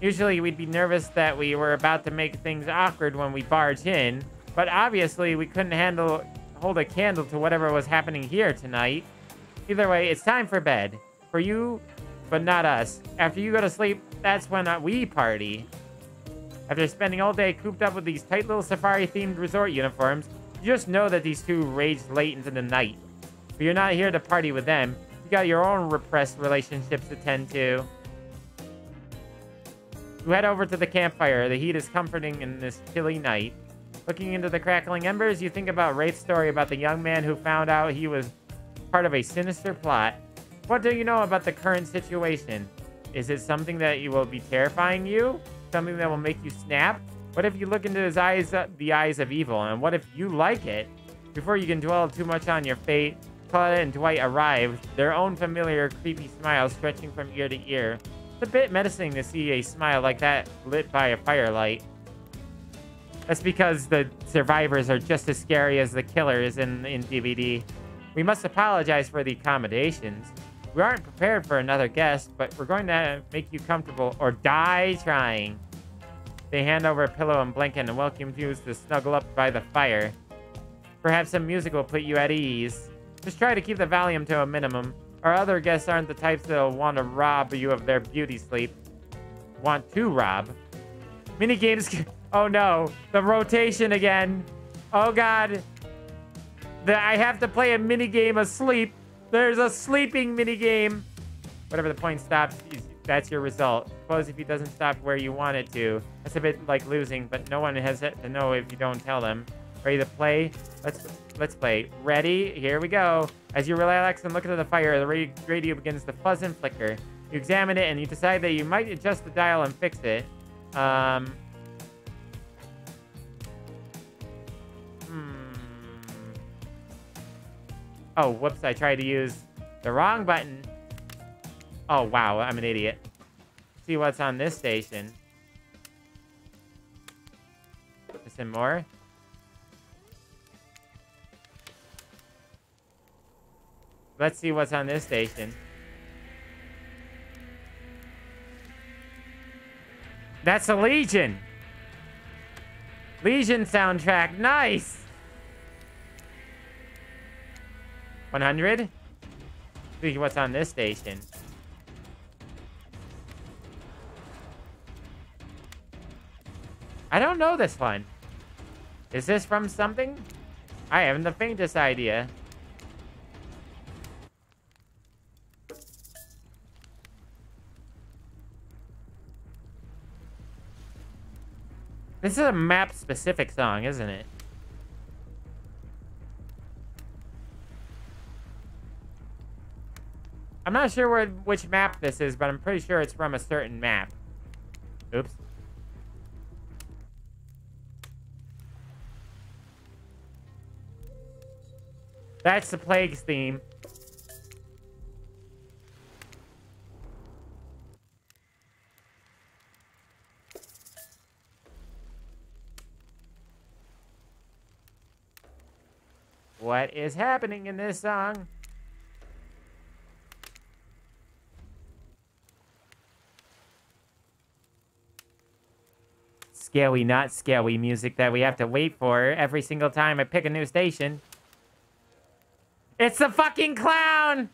Usually we'd be nervous that we were about to make things awkward when we barge in, but obviously we couldn't handle hold a candle to whatever was happening here tonight. Either way, it's time for bed. For you, but not us. After you go to sleep, that's when we party. After spending all day cooped up with these tight little safari-themed resort uniforms, you just know that these two raged late into the night. But you're not here to party with them. You got your own repressed relationships to tend to. You head over to the campfire. The heat is comforting in this chilly night. Looking into the crackling embers, you think about Wraith's story about the young man who found out he was part of a sinister plot. What do you know about the current situation? Is it something that will be terrifying you? Something that will make you snap? What if you look into his eyes, uh, the eyes of evil, and what if you like it? Before you can dwell too much on your fate, Claudia and Dwight arrive, their own familiar creepy smile stretching from ear to ear. It's a bit menacing to see a smile like that lit by a firelight. That's because the survivors are just as scary as the killers in, in D V D. We must apologize for the accommodations. We aren't prepared for another guest, but we're going to make you comfortable or die trying. They hand over a pillow and blanket and welcome you to snuggle up by the fire. Perhaps some music will put you at ease. Just try to keep the volume to a minimum. Our other guests aren't the types that'll want to rob you of their beauty sleep. Want to rob. Mini games. Oh no, the rotation again. Oh god. The, I have to play a mini game asleep. There's a sleeping mini game. Whatever the point stops, that's your result. Suppose if he doesn't stop where you want it to. That's a bit like losing, but no one has it to know if you don't tell them. Ready to play? Let's let's play. Ready? Here we go. As you relax and look into the fire, the radio begins to fuzz and flicker. You examine it and you decide that you might adjust the dial and fix it. Um... Hmm. Oh, whoops. I tried to use the wrong button. Oh, wow. I'm an idiot. Let's see what's on this station. Listen more. Let's see what's on this station. That's a Legion. Legion soundtrack. Nice. one hundred. See what's on this station. I don't know this one. Is this from something? I haven't the faintest idea. This is a map-specific song, isn't it? I'm not sure where, which map this is, but I'm pretty sure it's from a certain map. Oops. That's the Plague's theme. What is happening in this song? Scary, not scary music that we have to wait for every single time I pick a new station. It's the fucking Clown!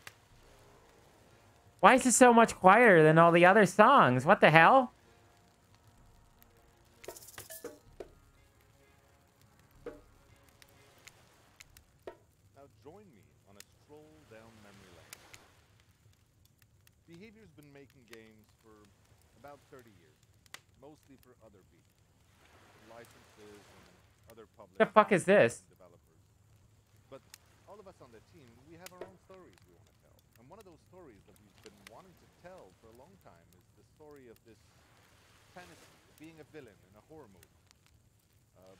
Why is it so much quieter than all the other songs? What the hell? Now join me on a stroll down memory lane. Behavior's been making games for about thirty years, mostly for other people. Licenses and other public. The fuck is this? All of us on the team, we have our own stories we want to tell. And one of those stories that we've been wanting to tell for a long time is the story of this fantasy, being a villain in a horror movie. Uh,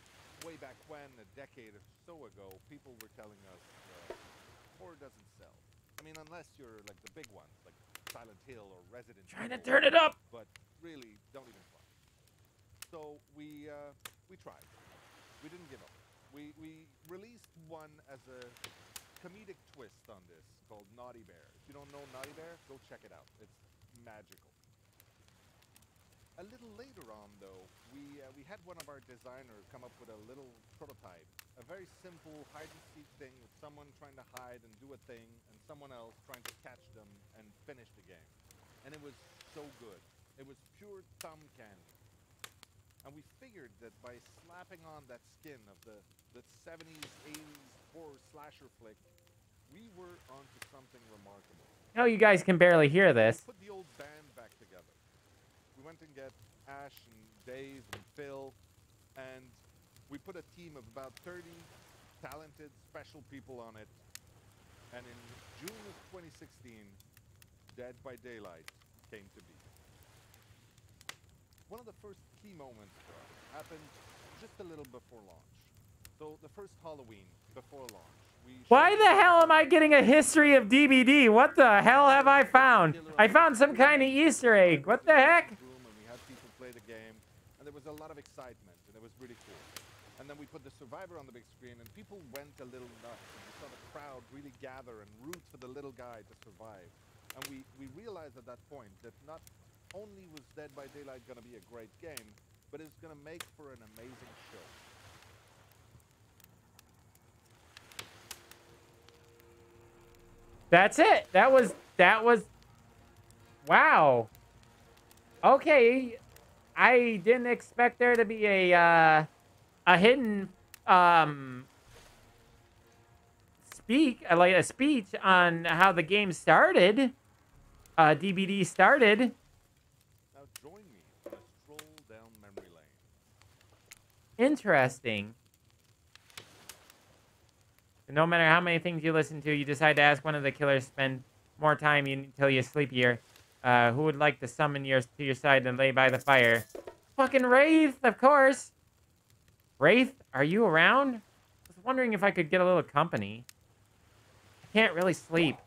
way back when, a decade or so ago, people were telling us uh, horror doesn't sell. I mean, unless you're like the big ones, like Silent Hill or Resident Evil. Trying to turn it up! But really, don't even try. So we, uh, we tried. We didn't give up. We, we released one as a comedic twist on this called Naughty Bear. If you don't know Naughty Bear, go check it out. It's magical. A little later on, though, we, uh, we had one of our designers come up with a little prototype. A very simple hide-and-seek thing with someone trying to hide and do a thing and someone else trying to catch them and finish the game. And it was so good. It was pure thumb candy. And we figured that by slapping on that skin of the, the seventies, eighties horror slasher flick, we were onto something remarkable. No, you guys can barely hear this. We put the old band back together. We went and get Ash and Dave and Phil, and we put a team of about thirty talented, special people on it. And in June of twenty sixteen, Dead by Daylight came to be. One of the first key moments happened just a little before launch. So the first Halloween before launch. We Why the hell am I getting a history of D B D? What the hell have I found? I found some kind of Easter egg. What the heck? And we had people play the game, and there was a lot of excitement, and it was really cool. And then we put the Survivor on the big screen, and people went a little nuts. And we saw the crowd really gather and root for the little guy to survive. And we, we realized at that point that not only was Dead by Daylight going to be a great game, but it's going to make for an amazing show. That's it. That was that was wow. Okay. I didn't expect there to be a uh, a hidden um, speak like a speech on how the game started. Uh, D B D started. Now join me on a stroll down memory lane. Interesting. No matter how many things you listen to, you decide to ask one of the killers to spend more time until you, you sleepier. Uh, who would like to summon your to your side and lay by the fire? Fucking Wraith, of course. Wraith, are you around? I was wondering if I could get a little company. I can't really sleep.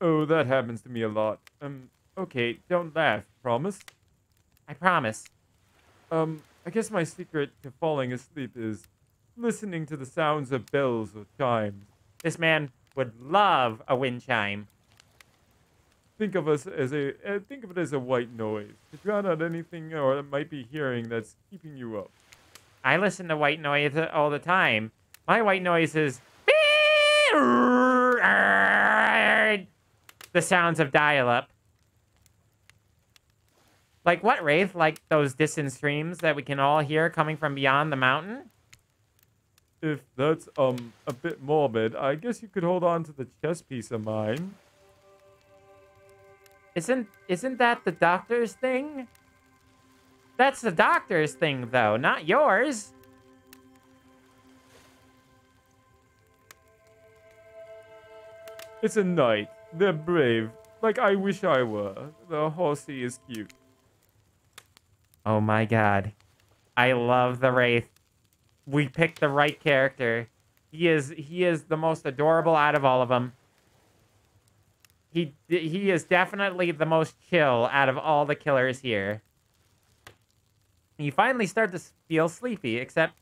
Oh, that happens to me a lot. Um, okay, don't laugh. Promise? I promise. Um, I guess my secret to falling asleep is listening to the sounds of bells or chimes. This man would love a wind chime. Think of us as a uh, think of it as a white noise to drown out anything or that might be hearing that's keeping you up. I listen to white noise all the time. My white noise is the sounds of dial-up. Like what, Wraith? Like those distant streams that we can all hear coming from beyond the mountain? If that's, um, a bit morbid, I guess you could hold on to the chess piece of mine. Isn't, isn't that the doctor's thing? That's the doctor's thing, though, not yours. It's a knight. They're brave. Like, I wish I were. The horsey is cute. Oh my god. I love the Wraith. We picked the right character. He is he is the most adorable out of all of them. He he is definitely the most chill out of all the killers here. You finally start to feel sleepy, except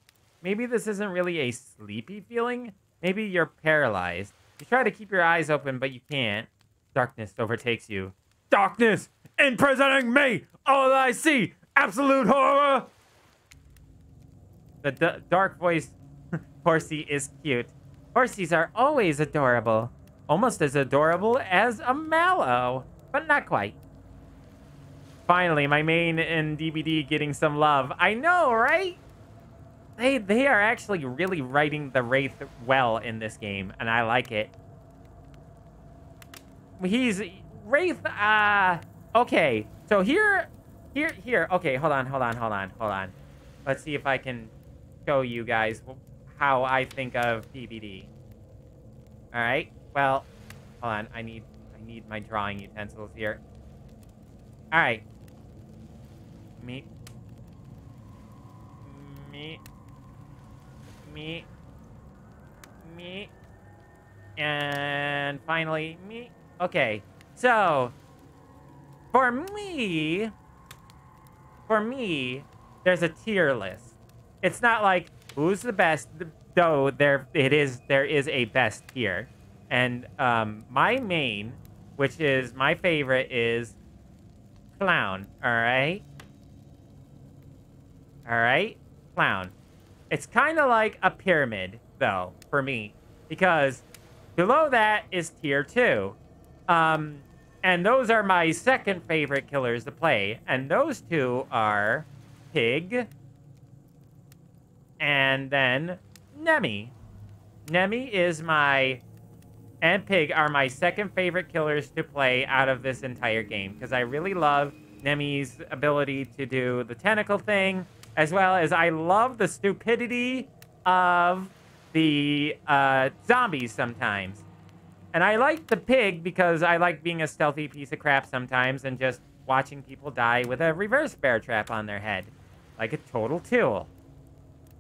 maybe this isn't really a sleepy feeling. Maybe you're paralyzed. You try to keep your eyes open, but you can't. Darkness overtakes you. Darkness imprisoning me. All I see, absolute horror. The d dark voice horsey is cute. Horsies are always adorable. Almost as adorable as a Malo, but not quite. Finally, my main and D B D getting some love. I know, right? They, they are actually really writing the Wraith well in this game, and I like it. He's... Wraith, uh... okay, so here... Here, here, okay, hold on, hold on, hold on, hold on. Let's see if I can... show you guys how I think of D B D. All right. Well, hold on. I need I need my drawing utensils here. All right. Me. Me. Me. Me. And finally, me. Okay. So, for me, for me, there's a tier list. It's not like who's the best, though. There it is. There is a best tier, and um, my main, which is my favorite, is Clown. All right, all right, Clown. It's kind of like a pyramid, though, for me, because below that is tier two, um, and those are my second favorite killers to play, and those two are Pig. And then Nemi. Nemi is my... and Pig are my second favorite killers to play out of this entire game. Because I really love Nemi's ability to do the tentacle thing. As well as I love the stupidity of the uh, zombies sometimes. And I like the Pig because I like being a stealthy piece of crap sometimes. And just watching people die with a reverse bear trap on their head. Like a total tool.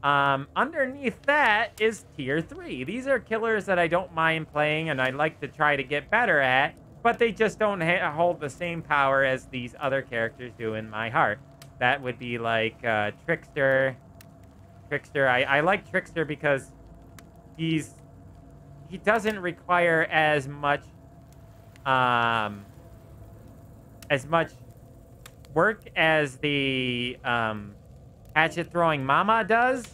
Um, underneath that is tier three. These are killers that I don't mind playing and I like to try to get better at, but they just don't ha hold the same power as these other characters do in my heart. That would be like, uh, Trickster. Trickster, I, I like Trickster because he's, he doesn't require as much, um, as much work as the, um, hatchet throwing mama does,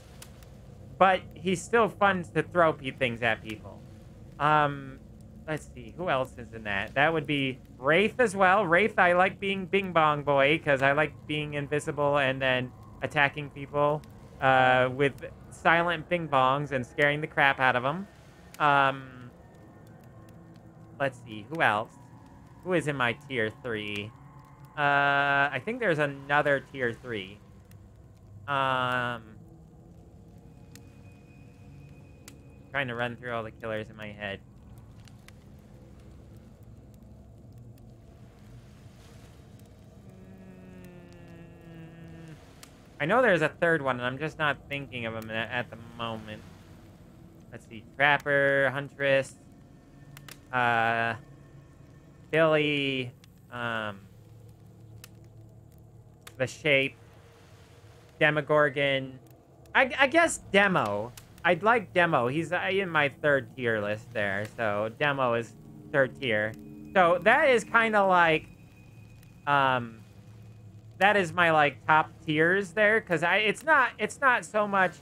but he's still fun to throw things at people. Um, Let's see, who else is in that? That would be Wraith as well. Wraith, I like being Bing Bong Boy because I like being invisible and then attacking people uh, with silent bing bongs and scaring the crap out of them. Um, let's see, who else? Who is in my tier three? Uh, I think there's another tier three. Um, trying to run through all the killers in my head. I know there's a third one, and I'm just not thinking of them at the moment. Let's see. Trapper, Huntress, uh, Billy, um, The Shape, Demogorgon. I, I guess Demo. I'd like Demo. He's in my third tier list there, so Demo is third tier. So that is kind of like, um... that is my like top tiers there, because I it's not it's not so much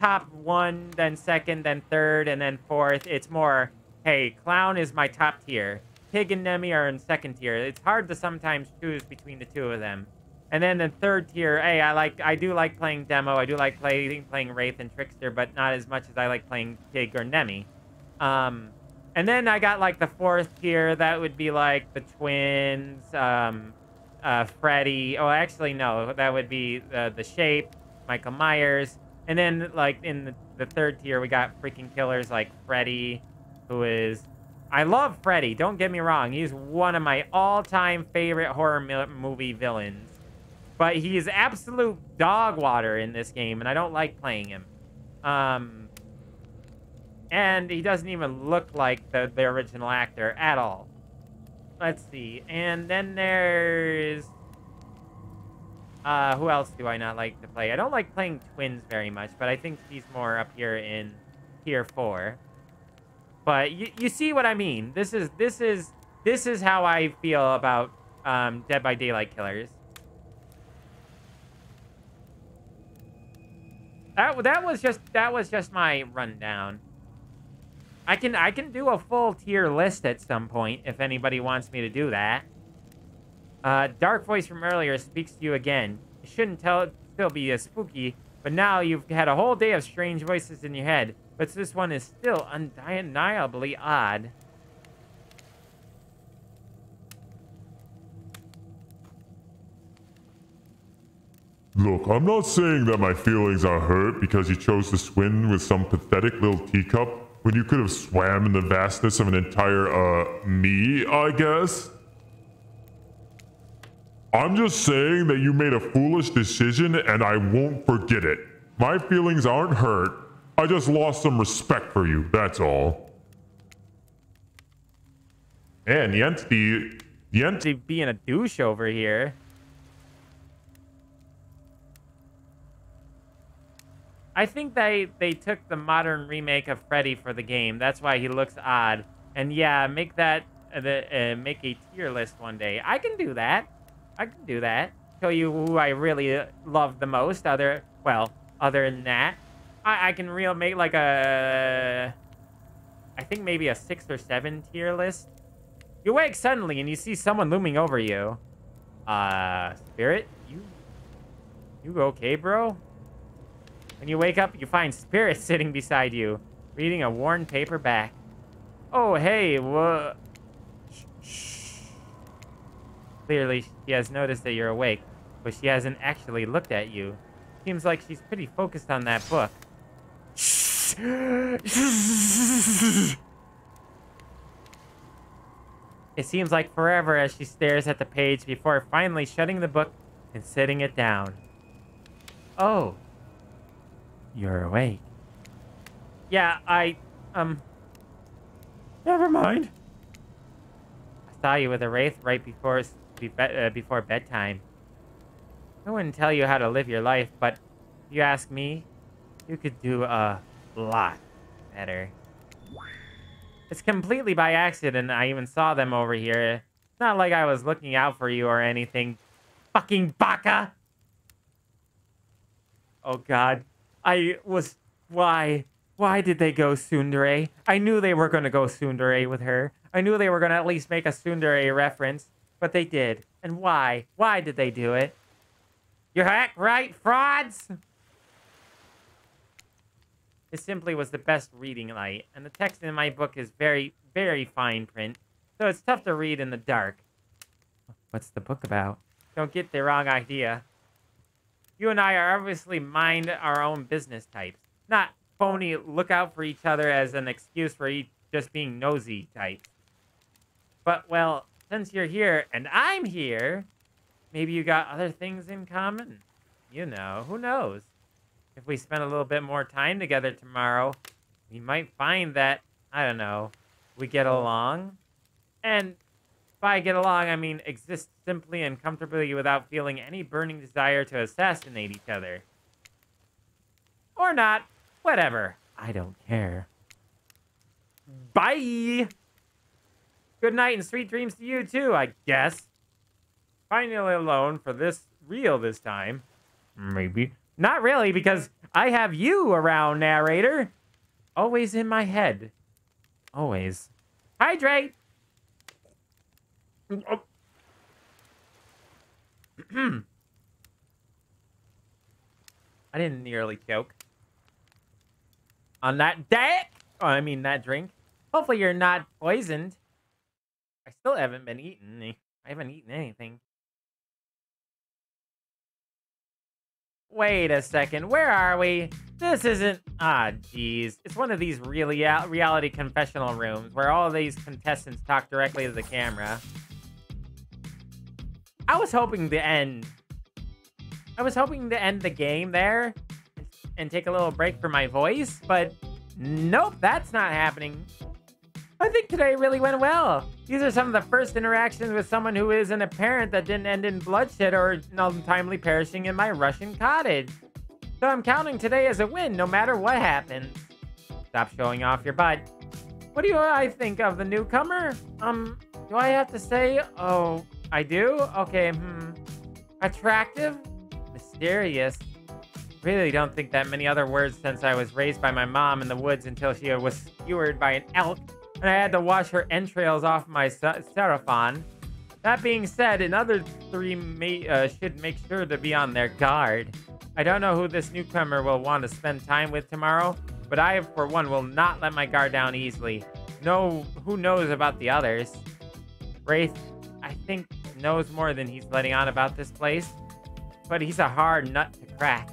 top one, then second, then third, and then fourth. It's more, hey, Clown is my top tier. Pig and Nemi are in second tier. It's hard to sometimes choose between the two of them. And then the third tier, hey, I like I do like playing Demo. I do like playing playing Wraith and Trickster, but not as much as I like playing Pig or Nemi. Um, and then I got like the fourth tier. That would be like the Twins. Um. Uh, Freddy. Oh, actually, no. That would be uh, The Shape, Michael Myers. And then, like, in the, the third tier, we got freaking killers like Freddy, who is... I love Freddy. Don't get me wrong. He's one of my all-time favorite horror mi movie villains. But he is absolute dog water in this game, and I don't like playing him. Um, and he doesn't even look like the, the original actor at all. Let's see, and then there's... Uh, who else do I not like to play? I don't like playing Twins very much, but I think she's more up here in tier four. But you, you see what I mean. This is, this is, this is how I feel about um, Dead by Daylight killers. That, that was just, that was just my rundown. I can I can do a full tier list at some point if anybody wants me to do that. Uh, dark voice from earlier speaks to you again. It shouldn't tell it still be as spooky, but now you've had a whole day of strange voices in your head. But this one is still undeniably odd. Look, I'm not saying that my feelings are hurt because you chose to swim with some pathetic little teacup. When you could have swam in the vastness of an entire, uh, me, I guess? I'm just saying that you made a foolish decision and I won't forget it. My feelings aren't hurt. I just lost some respect for you, that's all. Man, the entity... The entity being a douche over here. I think they, they took the modern remake of Freddy for the game. That's why he looks odd. And yeah, make that uh, the, uh, make a tier list one day. I can do that. I can do that. Show you who I really love the most. Other well, other than that, I, I can real make like a. I think maybe a six or seven tier list. You wake suddenly and you see someone looming over you. Uh, Spirit, you you okay, bro? When you wake up, you find Spirit sitting beside you, reading a worn paperback. Oh, hey, wha- Shh. Clearly, she has noticed that you're awake, but she hasn't actually looked at you. Seems like she's pretty focused on that book. Shh. It seems like forever as she stares at the page before finally shutting the book and setting it down. Oh. You're awake. Yeah, I, um... Never mind. I saw you with a Wraith right before uh, before bedtime. I wouldn't tell you how to live your life, but if you ask me, you could do a lot better. It's completely by accident I even saw them over here. It's not like I was looking out for you or anything. Fucking baka! Oh, God. I was... Why? Why did they go tsundere? I knew they were going to go tsundere with her. I knew they were going to at least make a tsundere reference, but they did. And why? Why did they do it? You're hack right, frauds! It simply was the best reading light, and the text in my book is very, very fine print, so it's tough to read in the dark. What's the book about? Don't get the wrong idea. You and I are obviously mind our own business types, not phony look out for each other as an excuse for each just being nosy types. But, well, since you're here and I'm here, maybe you got other things in common. You know, who knows? If we spend a little bit more time together tomorrow, we might find that, I don't know, we get along. And by get along, I mean exist simply and comfortably without feeling any burning desire to assassinate each other. Or not. Whatever. I don't care. Bye! Good night and sweet dreams to you too, I guess. Finally alone for this real this time. Maybe. Not really, because I have you around, narrator. Always in my head. Always. Hydrate! I didn't nearly choke. On that deck! Oh, I mean that drink. Hopefully you're not poisoned. I still haven't been eaten. I haven't eaten anything. Wait a second, where are we? This isn't... Ah, jeez. It's one of these really reality confessional rooms where all of these contestants talk directly to the camera. I was hoping to end... I was hoping to end the game there and take a little break for my voice, but nope, that's not happening. I think today really went well. These are some of the first interactions with someone who isn't a parent that didn't end in bloodshed or untimely perishing in my Russian cottage. So I'm counting today as a win, no matter what happens. Stop showing off your butt. What do I think of the newcomer? Um, do I have to say? Oh, I do? Okay, hmm. Attractive? Mysterious. Really don't think that many other words since I was raised by my mom in the woods until she was skewered by an elk and I had to wash her entrails off my seraphon. That being said, another three may, uh, should make sure to be on their guard. I don't know who this newcomer will want to spend time with tomorrow, but I, for one, will not let my guard down easily. No, who knows about the others? Wraith, I think, knows more than he's letting on about this place, but he's a hard nut to crack.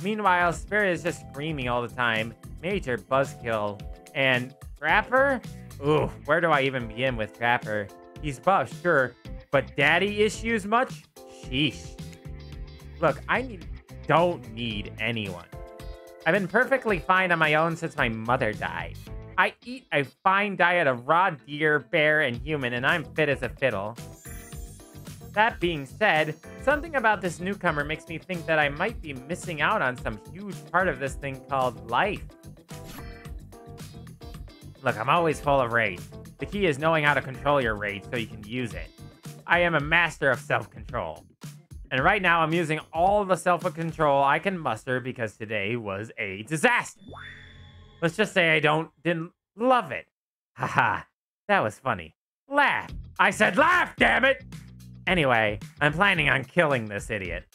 Meanwhile, Spirit is just screaming all the time. Major buzzkill. And Trapper? Ooh, where do I even begin with Trapper? He's buff, sure, but daddy issues much? Sheesh. Look, I need, don't need anyone. I've been perfectly fine on my own since my mother died. I eat a fine diet of raw deer, bear, and human, and I'm fit as a fiddle. That being said, something about this newcomer makes me think that I might be missing out on some huge part of this thing called life. Look, I'm always full of rage. The key is knowing how to control your rage so you can use it. I am a master of self-control. And right now I'm using all the self-control I can muster because today was a disaster. Let's just say I don't didn't love it. Haha, that was funny. Laugh. I said laugh, damn it! Anyway, I'm planning on killing this idiot.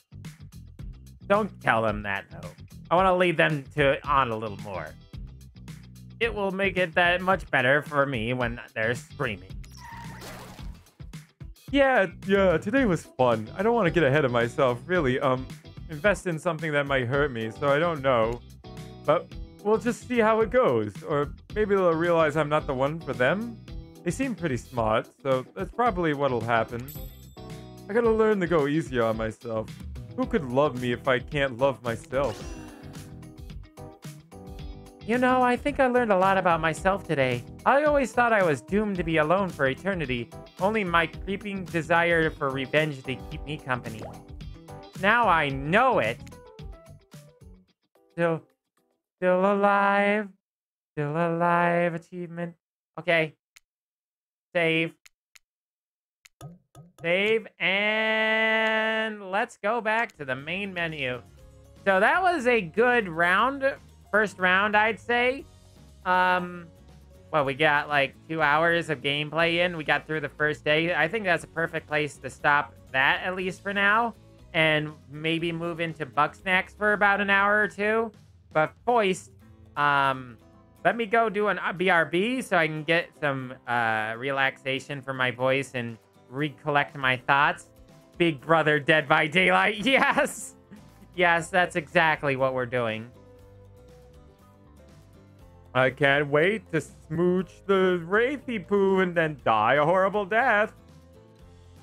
Don't tell them that, though. I want to lead them to it on a little more. It will make it that much better for me when they're screaming. Yeah, yeah, today was fun. I don't want to get ahead of myself, really. Um, invest in something that might hurt me, so I don't know. But we'll just see how it goes. Or maybe they'll realize I'm not the one for them. They seem pretty smart, so that's probably what'll happen. I gotta learn to go easier on myself. Who could love me if I can't love myself? You know, I think I learned a lot about myself today. I always thought I was doomed to be alone for eternity. Only my creeping desire for revenge to keep me company. Now I know it. Still, still alive. Still alive achievement. Okay. Save. Save, and let's go back to the main menu. So that was a good round first round, I'd say. Um, well, we got like two hours of gameplay in. We got through the first day. I think that's a perfect place to stop that, at least for now, and maybe move into Bucksnax for about an hour or two. But first, um, let me go do an B R B so I can get some uh, relaxation for my voice and recollect my thoughts. Big Brother Dead by Daylight. Yes. Yes, that's exactly what we're doing. I can't wait to smooch the wraithy poo and then die a horrible death.